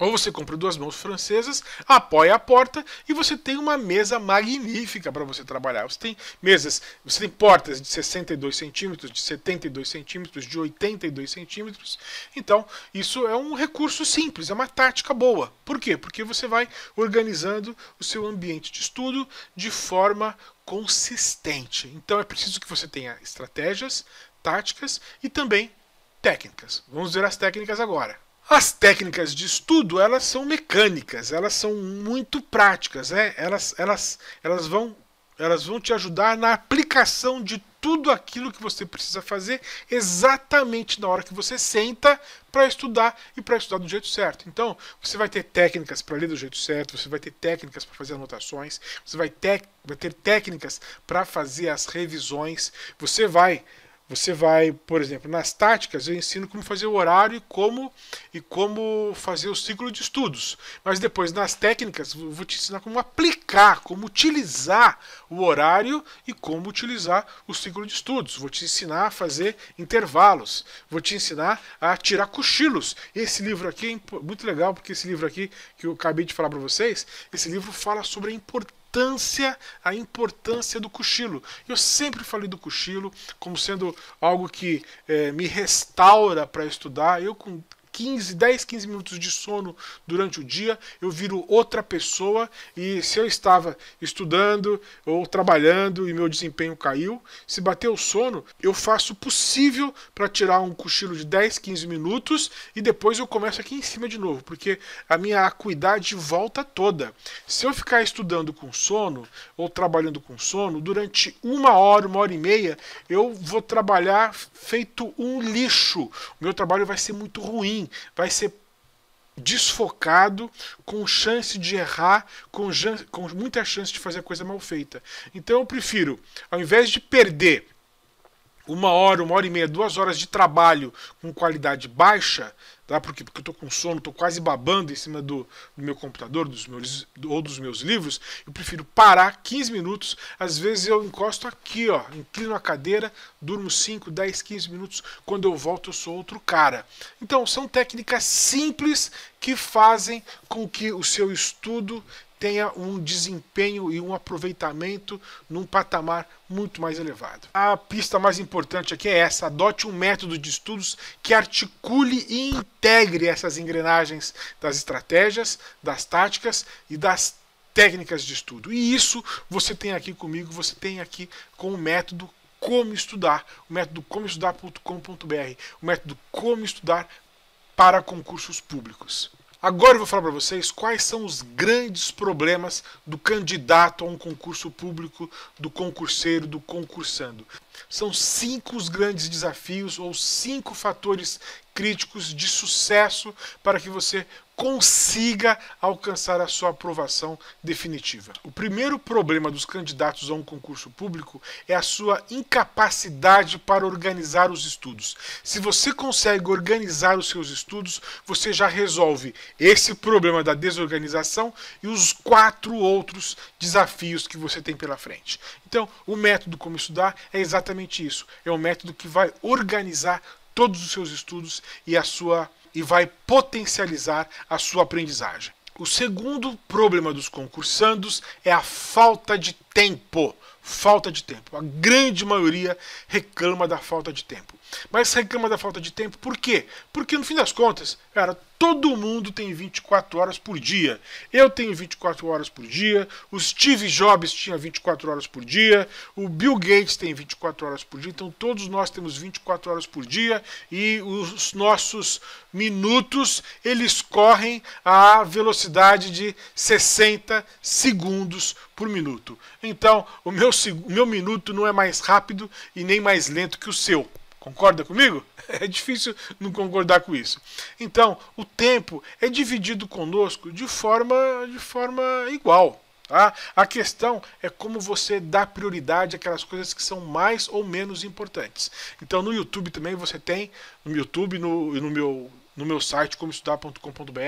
Ou você compra duas mãos francesas, apoia a porta e você tem uma mesa magnífica para você trabalhar. Você tem mesas, você tem portas de sessenta e dois centímetros, de setenta e dois centímetros, de oitenta e dois centímetros. Então, isso é um recurso simples, é uma tática boa. Por quê? Porque você vai organizando o seu ambiente de estudo de forma consistente. Então, é preciso que você tenha estratégias, táticas e também técnicas. Vamos ver as técnicas agora. As técnicas de estudo, elas são mecânicas, elas são muito práticas, né? elas, elas, elas vão Elas vão te ajudar na aplicação de tudo aquilo que você precisa fazer exatamente na hora que você senta para estudar e para estudar do jeito certo. Então, você vai ter técnicas para ler do jeito certo, você vai ter técnicas para fazer anotações, você vai ter, vai ter técnicas para fazer as revisões, você vai... Você vai, por exemplo, nas táticas eu ensino como fazer o horário e como, e como fazer o ciclo de estudos. Mas depois, nas técnicas, eu vou te ensinar como aplicar, como utilizar o horário e como utilizar o ciclo de estudos. Vou te ensinar a fazer intervalos, vou te ensinar a tirar cochilos. Esse livro aqui é muito legal, porque esse livro aqui que eu acabei de falar para vocês, esse livro fala sobre a importância a importância do cochilo. Eu sempre falei do cochilo como sendo algo que é, me restaura para estudar. Eu com quinze, dez, quinze minutos de sono durante o dia, eu viro outra pessoa, e se eu estava estudando ou trabalhando e meu desempenho caiu, se bater o sono, eu faço o possível para tirar um cochilo de dez, quinze minutos e depois eu começo aqui em cima de novo, porque a minha acuidade volta toda. Se eu ficar estudando com sono ou trabalhando com sono, durante uma hora, uma hora e meia, eu vou trabalhar feito um lixo. O meu trabalho vai ser muito ruim, vai ser desfocado, com chance de errar, com, com muita chance de fazer a coisa mal feita. Então eu prefiro, ao invés de perder uma hora, uma hora e meia, duas horas de trabalho com qualidade baixa, tá? porque, porque eu estou com sono, estou quase babando em cima do, do meu computador dos meus, ou dos meus livros, eu prefiro parar quinze minutos, às vezes eu encosto aqui, ó, inclino a cadeira, durmo cinco, dez, quinze minutos, quando eu volto eu sou outro cara. Então são técnicas simples que fazem com que o seu estudo tenha um desempenho e um aproveitamento num patamar muito mais elevado. A pista mais importante aqui é essa: adote um método de estudos que articule e integre essas engrenagens das estratégias, das táticas e das técnicas de estudo. E isso você tem aqui comigo, você tem aqui com o método Como Estudar, o método como estudar ponto com ponto br, o método Como Estudar para Concursos Públicos. Agora eu vou falar para vocês quais são os grandes problemas do candidato a um concurso público, do concurseiro, do concursando. São cinco os grandes desafios ou cinco fatores críticos de sucesso para que você consiga alcançar a sua aprovação definitiva. O primeiro problema dos candidatos a um concurso público é a sua incapacidade para organizar os estudos. Se você consegue organizar os seus estudos, você já resolve esse problema da desorganização e os quatro outros desafios que você tem pela frente. Então, o método Como Estudar é exatamente isso. É um método que vai organizar todos os seus estudos e a sua e vai potencializar a sua aprendizagem. O segundo problema dos concursandos é a falta de tempo. Falta de tempo. A grande maioria reclama da falta de tempo. Mas reclama da falta de tempo por quê? Porque no fim das contas, cara, todo mundo tem vinte e quatro horas por dia. Eu tenho vinte e quatro horas por dia, o Steve Jobs tinha vinte e quatro horas por dia, o Bill Gates tem vinte e quatro horas por dia, então todos nós temos vinte e quatro horas por dia e os nossos minutos, eles correm à velocidade de sessenta segundos por minuto. Então, o meu, meu minuto não é mais rápido e nem mais lento que o seu. Concorda comigo? É difícil não concordar com isso. Então, o tempo é dividido conosco de forma, de forma igual. Tá? A questão é como você dá prioridade àquelas coisas que são mais ou menos importantes. Então, no YouTube também você tem, no YouTube, no, no, meu, no meu site, como estudar ponto com ponto br,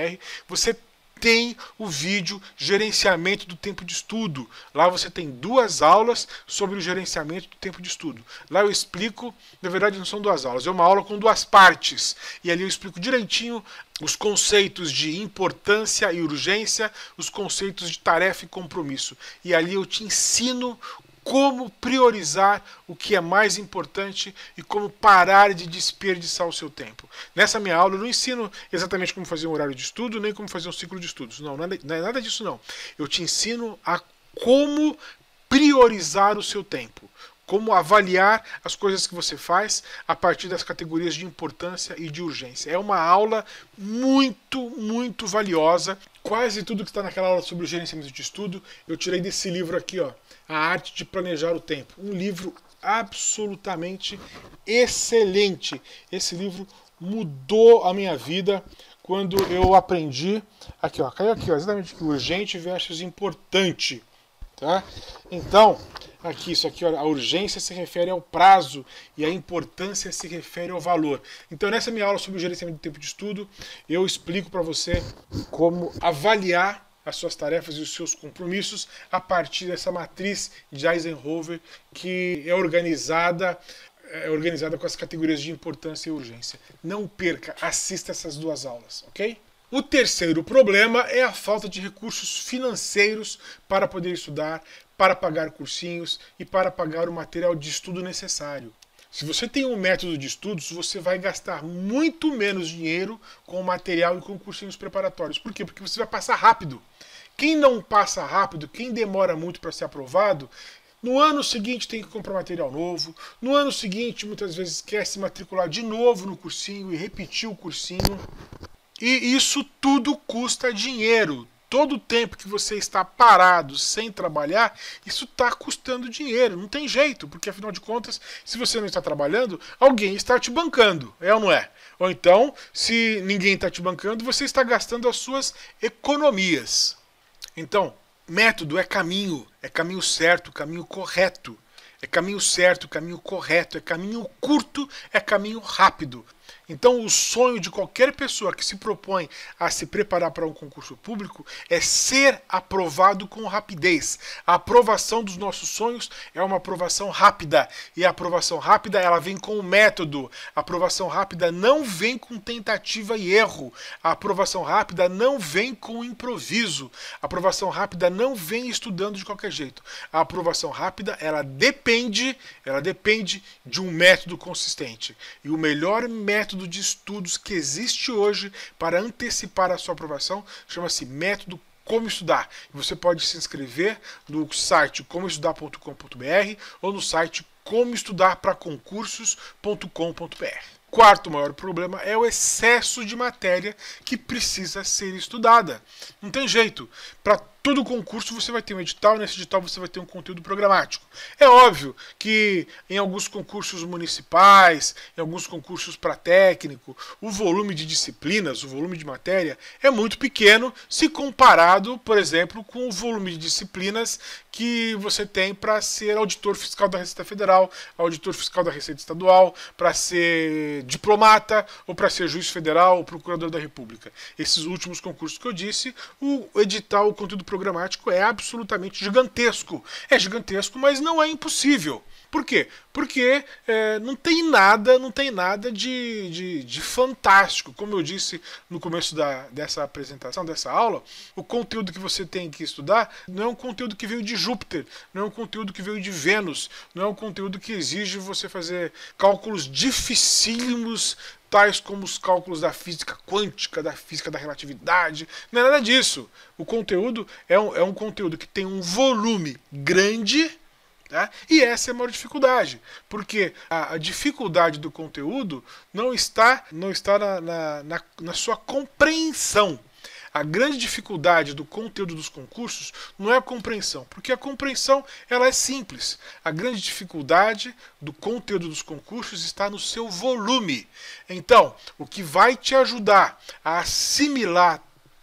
você tem... Tem o vídeo Gerenciamento do Tempo de Estudo. Lá você tem duas aulas sobre o gerenciamento do tempo de estudo. Lá eu explico, na verdade não são duas aulas, é uma aula com duas partes. E ali eu explico direitinho os conceitos de importância e urgência, os conceitos de tarefa e compromisso. E ali eu te ensino como priorizar o que é mais importante e como parar de desperdiçar o seu tempo. Nessa minha aula eu não ensino exatamente como fazer um horário de estudo, nem como fazer um ciclo de estudos. Não, nada, nada disso não. Eu te ensino a como priorizar o seu tempo. Como avaliar as coisas que você faz a partir das categorias de importância e de urgência. É uma aula muito, muito valiosa. Quase tudo que está naquela aula sobre o gerenciamento de estudo, eu tirei desse livro aqui, ó, A Arte de Planejar o Tempo. Um livro absolutamente excelente. Esse livro mudou a minha vida quando eu aprendi... Aqui, ó, caiu aqui, ó, exatamente aqui, urgente versus importante. Tá? Então... Aqui, isso aqui, olha, a urgência se refere ao prazo e a importância se refere ao valor. Então, nessa minha aula sobre o gerenciamento do tempo de estudo, eu explico para você como avaliar as suas tarefas e os seus compromissos a partir dessa matriz de Eisenhower que é organizada, é organizada com as categorias de importância e urgência. Não perca, assista essas duas aulas, ok? O terceiro problema é a falta de recursos financeiros para poder estudar, para pagar cursinhos e para pagar o material de estudo necessário. Se você tem um método de estudos, você vai gastar muito menos dinheiro com material e com cursinhos preparatórios. Por quê? Porque você vai passar rápido. Quem não passa rápido, quem demora muito para ser aprovado, no ano seguinte tem que comprar material novo, no ano seguinte muitas vezes quer se matricular de novo no cursinho e repetir o cursinho. E isso tudo custa dinheiro. Todo o tempo que você está parado, sem trabalhar, isso está custando dinheiro. Não tem jeito, porque afinal de contas, se você não está trabalhando, alguém está te bancando, é ou não é? Ou então, se ninguém está te bancando, você está gastando as suas economias. Então, método é caminho, é caminho certo, caminho correto. É caminho certo, caminho correto, é caminho curto, é caminho rápido. Então o sonho de qualquer pessoa que se propõe a se preparar para um concurso público é ser aprovado com rapidez. A aprovação dos nossos sonhos é uma aprovação rápida. E a aprovação rápida, ela vem com o método. A aprovação rápida não vem com tentativa e erro. A aprovação rápida não vem com improviso. A aprovação rápida não vem estudando de qualquer jeito. A aprovação rápida, ela depende, ela depende de um método consistente. E o melhor método método de estudos que existe hoje para antecipar a sua aprovação chama-se método Como Estudar. Você pode se inscrever no site como estudar ponto com ponto br ou no site como estudar para concursos ponto com ponto br. Quarto maior problema é o excesso de matéria que precisa ser estudada. Não tem jeito. Para todo concurso você vai ter um edital, nesse edital você vai ter um conteúdo programático. É óbvio que em alguns concursos municipais, em alguns concursos para técnico, o volume de disciplinas, o volume de matéria é muito pequeno se comparado, por exemplo, com o volume de disciplinas que você tem para ser auditor fiscal da Receita Federal, auditor fiscal da Receita Estadual, para ser diplomata, ou para ser juiz federal ou procurador da República. Esses últimos concursos que eu disse, o edital, o conteúdo programático é absolutamente gigantesco. É gigantesco, mas não é impossível. Por quê? Porque é, não tem nada, não tem nada de, de, de fantástico. Como eu disse no começo da, dessa apresentação, dessa aula, o conteúdo que você tem que estudar não é um conteúdo que veio de Júpiter, não é um conteúdo que veio de Vênus, não é um conteúdo que exige você fazer cálculos dificílimos, tais como os cálculos da física quântica, da física da relatividade. Não é nada disso. O conteúdo é um, é um conteúdo que tem um volume grande, tá? E essa é a maior dificuldade, porque a, a dificuldade do conteúdo não está, não está na, na, na, na sua compreensão. A grande dificuldade do conteúdo dos concursos não é a compreensão, porque a compreensão ela é simples. A grande dificuldade do conteúdo dos concursos está no seu volume. Então, o que vai te ajudar a assimilar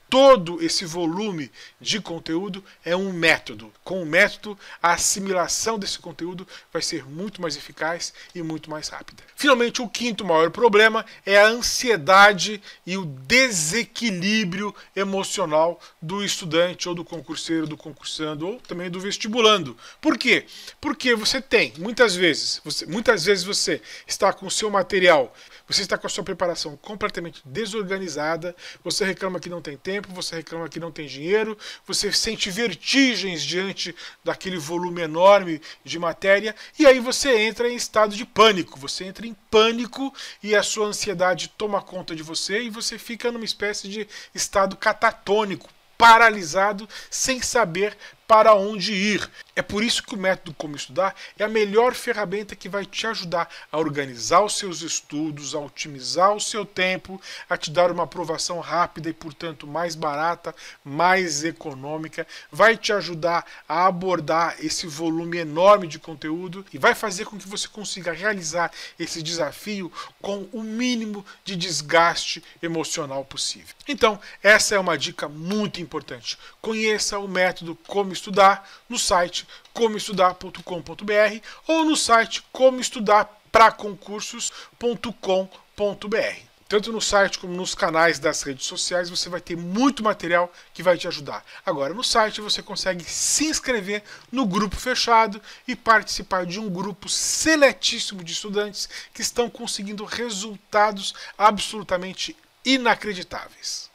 todo esse volume de conteúdo é um método. Com o método, a assimilação desse conteúdo vai ser muito mais eficaz e muito mais rápida. Finalmente, o quinto maior problema é a ansiedade e o desequilíbrio emocional do estudante ou do concurseiro, do concursando ou também do vestibulando. Por quê? Porque você tem, muitas vezes, você, muitas vezes você está com o seu material, você está com a sua preparação completamente desorganizada, você reclama que não tem tempo, você reclama que não tem dinheiro, você sente vertigens diante daquele volume enorme de matéria, e aí você entra em estado de pânico, você entra em pânico e a sua ansiedade toma conta de você e você fica numa espécie de estado catatônico, paralisado, sem saber para onde ir. É por isso que o método Como Estudar é a melhor ferramenta que vai te ajudar a organizar os seus estudos, a otimizar o seu tempo, a te dar uma aprovação rápida e, portanto, mais barata, mais econômica. Vai te ajudar a abordar esse volume enorme de conteúdo e vai fazer com que você consiga realizar esse desafio com o mínimo de desgaste emocional possível. Então, essa é uma dica muito importante. Conheça o método Como Estudar no site como estudar ponto com ponto br ou no site como estudar para concursos ponto com ponto br. Tanto no site como nos canais das redes sociais você vai ter muito material que vai te ajudar. Agora, no site você consegue se inscrever no grupo fechado e participar de um grupo seletíssimo de estudantes que estão conseguindo resultados absolutamente inacreditáveis.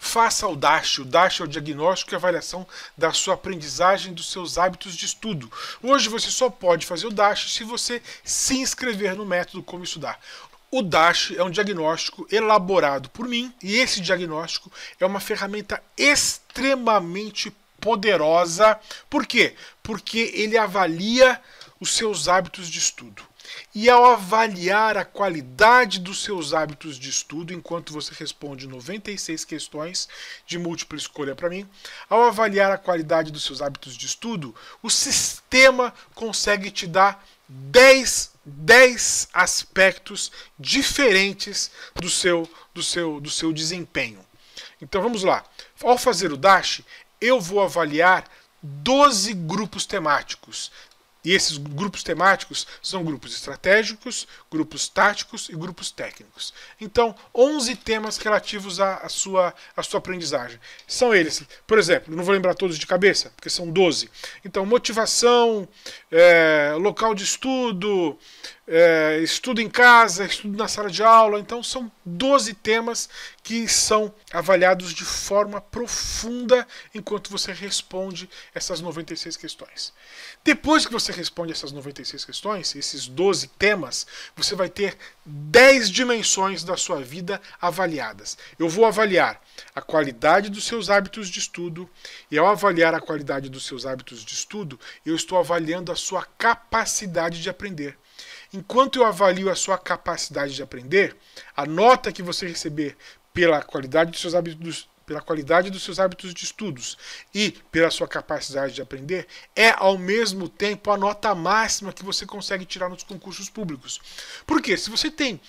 Faça o DASH. O DASH é o diagnóstico e avaliação da sua aprendizagem, dos seus hábitos de estudo. Hoje você só pode fazer o DASH se você se inscrever no método Como Estudar. O DASH é um diagnóstico elaborado por mim e esse diagnóstico é uma ferramenta extremamente poderosa. Por quê? Porque ele avalia os seus hábitos de estudo. E ao avaliar a qualidade dos seus hábitos de estudo, enquanto você responde noventa e seis questões de múltipla escolha para mim, ao avaliar a qualidade dos seus hábitos de estudo, o sistema consegue te dar dez, dez aspectos diferentes do seu, do seu, do seu desempenho. Então vamos lá. Ao fazer o DASH, eu vou avaliar doze grupos temáticos. E esses grupos temáticos são grupos estratégicos, grupos táticos e grupos técnicos. Então, onze temas relativos à, à, sua, à sua aprendizagem. São eles, por exemplo, não vou lembrar todos de cabeça, porque são doze. Então, motivação, é, local de estudo, é, estudo em casa, estudo na sala de aula. Então, são doze temas que são avaliados de forma profunda enquanto você responde essas noventa e seis questões. Depois que você responde essas noventa e seis questões, esses doze temas, você vai ter dez dimensões da sua vida avaliadas. Eu vou avaliar a qualidade dos seus hábitos de estudo, e ao avaliar a qualidade dos seus hábitos de estudo, eu estou avaliando a sua capacidade de aprender. Enquanto eu avalio a sua capacidade de aprender, a nota que você receber pela qualidade dos seus hábitos pela qualidade dos seus hábitos de estudos e pela sua capacidade de aprender, é ao mesmo tempo a nota máxima que você consegue tirar nos concursos públicos. Porque se você tem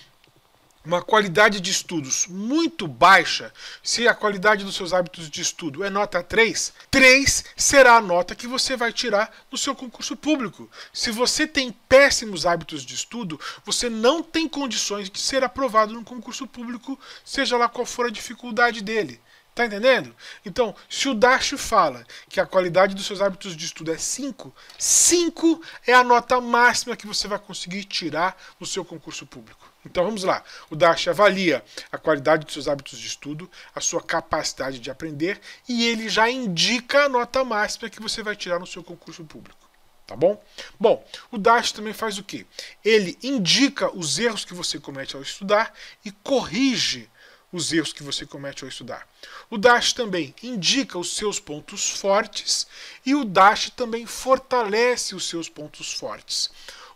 uma qualidade de estudos muito baixa, se a qualidade dos seus hábitos de estudo é nota três, três será a nota que você vai tirar no seu concurso público. Se você tem péssimos hábitos de estudo, você não tem condições de ser aprovado num concurso público, seja lá qual for a dificuldade dele. Tá entendendo? Então, se o DASH fala que a qualidade dos seus hábitos de estudo é cinco, cinco é a nota máxima que você vai conseguir tirar no seu concurso público. Então vamos lá, o DASH avalia a qualidade dos seus hábitos de estudo, a sua capacidade de aprender e ele já indica a nota máxima que você vai tirar no seu concurso público. Tá bom? Bom, o DASH também faz o quê? Ele indica os erros que você comete ao estudar e corrige os erros que você comete ao estudar. O DASH também indica os seus pontos fortes e o DASH também fortalece os seus pontos fortes.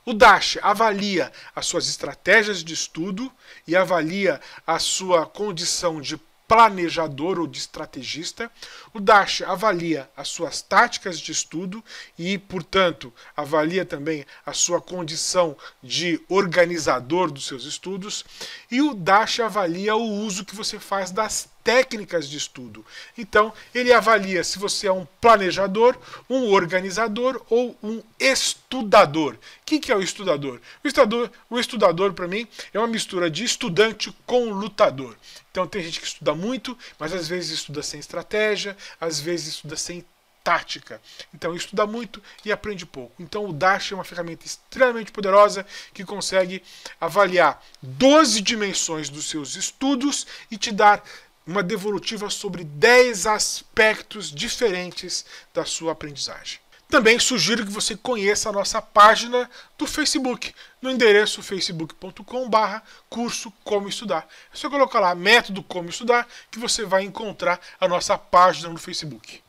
O DASH avalia as suas estratégias de estudo e avalia a sua condição de planejador ou de estrategista. O DASH avalia as suas táticas de estudo e, portanto, avalia também a sua condição de organizador dos seus estudos. E o DASH avalia o uso que você faz das técnicas de estudo. Então, ele avalia se você é um planejador, um organizador ou um estudador. O que é o estudador? O estudador, o estudador para mim, é uma mistura de estudante com lutador. Então, tem gente que estuda muito, mas às vezes estuda sem estratégia, às vezes estuda sem tática. Então, estuda muito e aprende pouco. Então, o DASH é uma ferramenta extremamente poderosa que consegue avaliar doze dimensões dos seus estudos e te dar uma devolutiva sobre dez aspectos diferentes da sua aprendizagem. Também sugiro que você conheça a nossa página do Facebook, no endereço facebook ponto com barra curso Como Estudar. É só colocar lá método Como Estudar que você vai encontrar a nossa página no Facebook.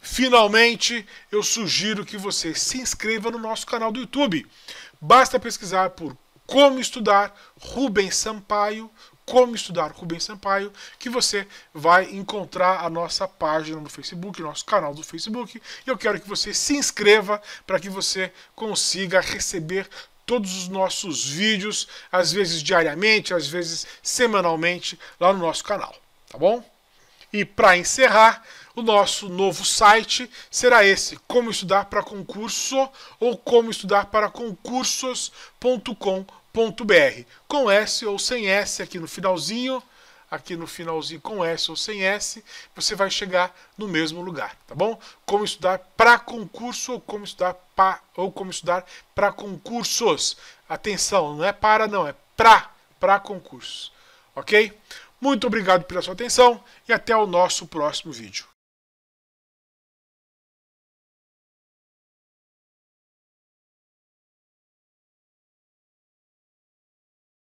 Finalmente, eu sugiro que você se inscreva no nosso canal do YouTube. Basta pesquisar por Como Estudar Rubens Sampaio, Como Estudar Rubens Sampaio, que você vai encontrar a nossa página no Facebook, nosso canal do Facebook. E eu quero que você se inscreva para que você consiga receber todos os nossos vídeos, às vezes diariamente, às vezes semanalmente, lá no nosso canal, tá bom? E para encerrar, o nosso novo site será esse, Como Estudar para Concurso ou Como Estudar para concursos ponto com ponto br, com S ou sem S aqui no finalzinho, aqui no finalzinho com S ou sem S, você vai chegar no mesmo lugar, tá bom? Como Estudar para Concurso ou Como Estudar para ou Como Estudar para Concursos. Atenção, não é para, não, é para, para concursos, ok? Muito obrigado pela sua atenção e até o nosso próximo vídeo.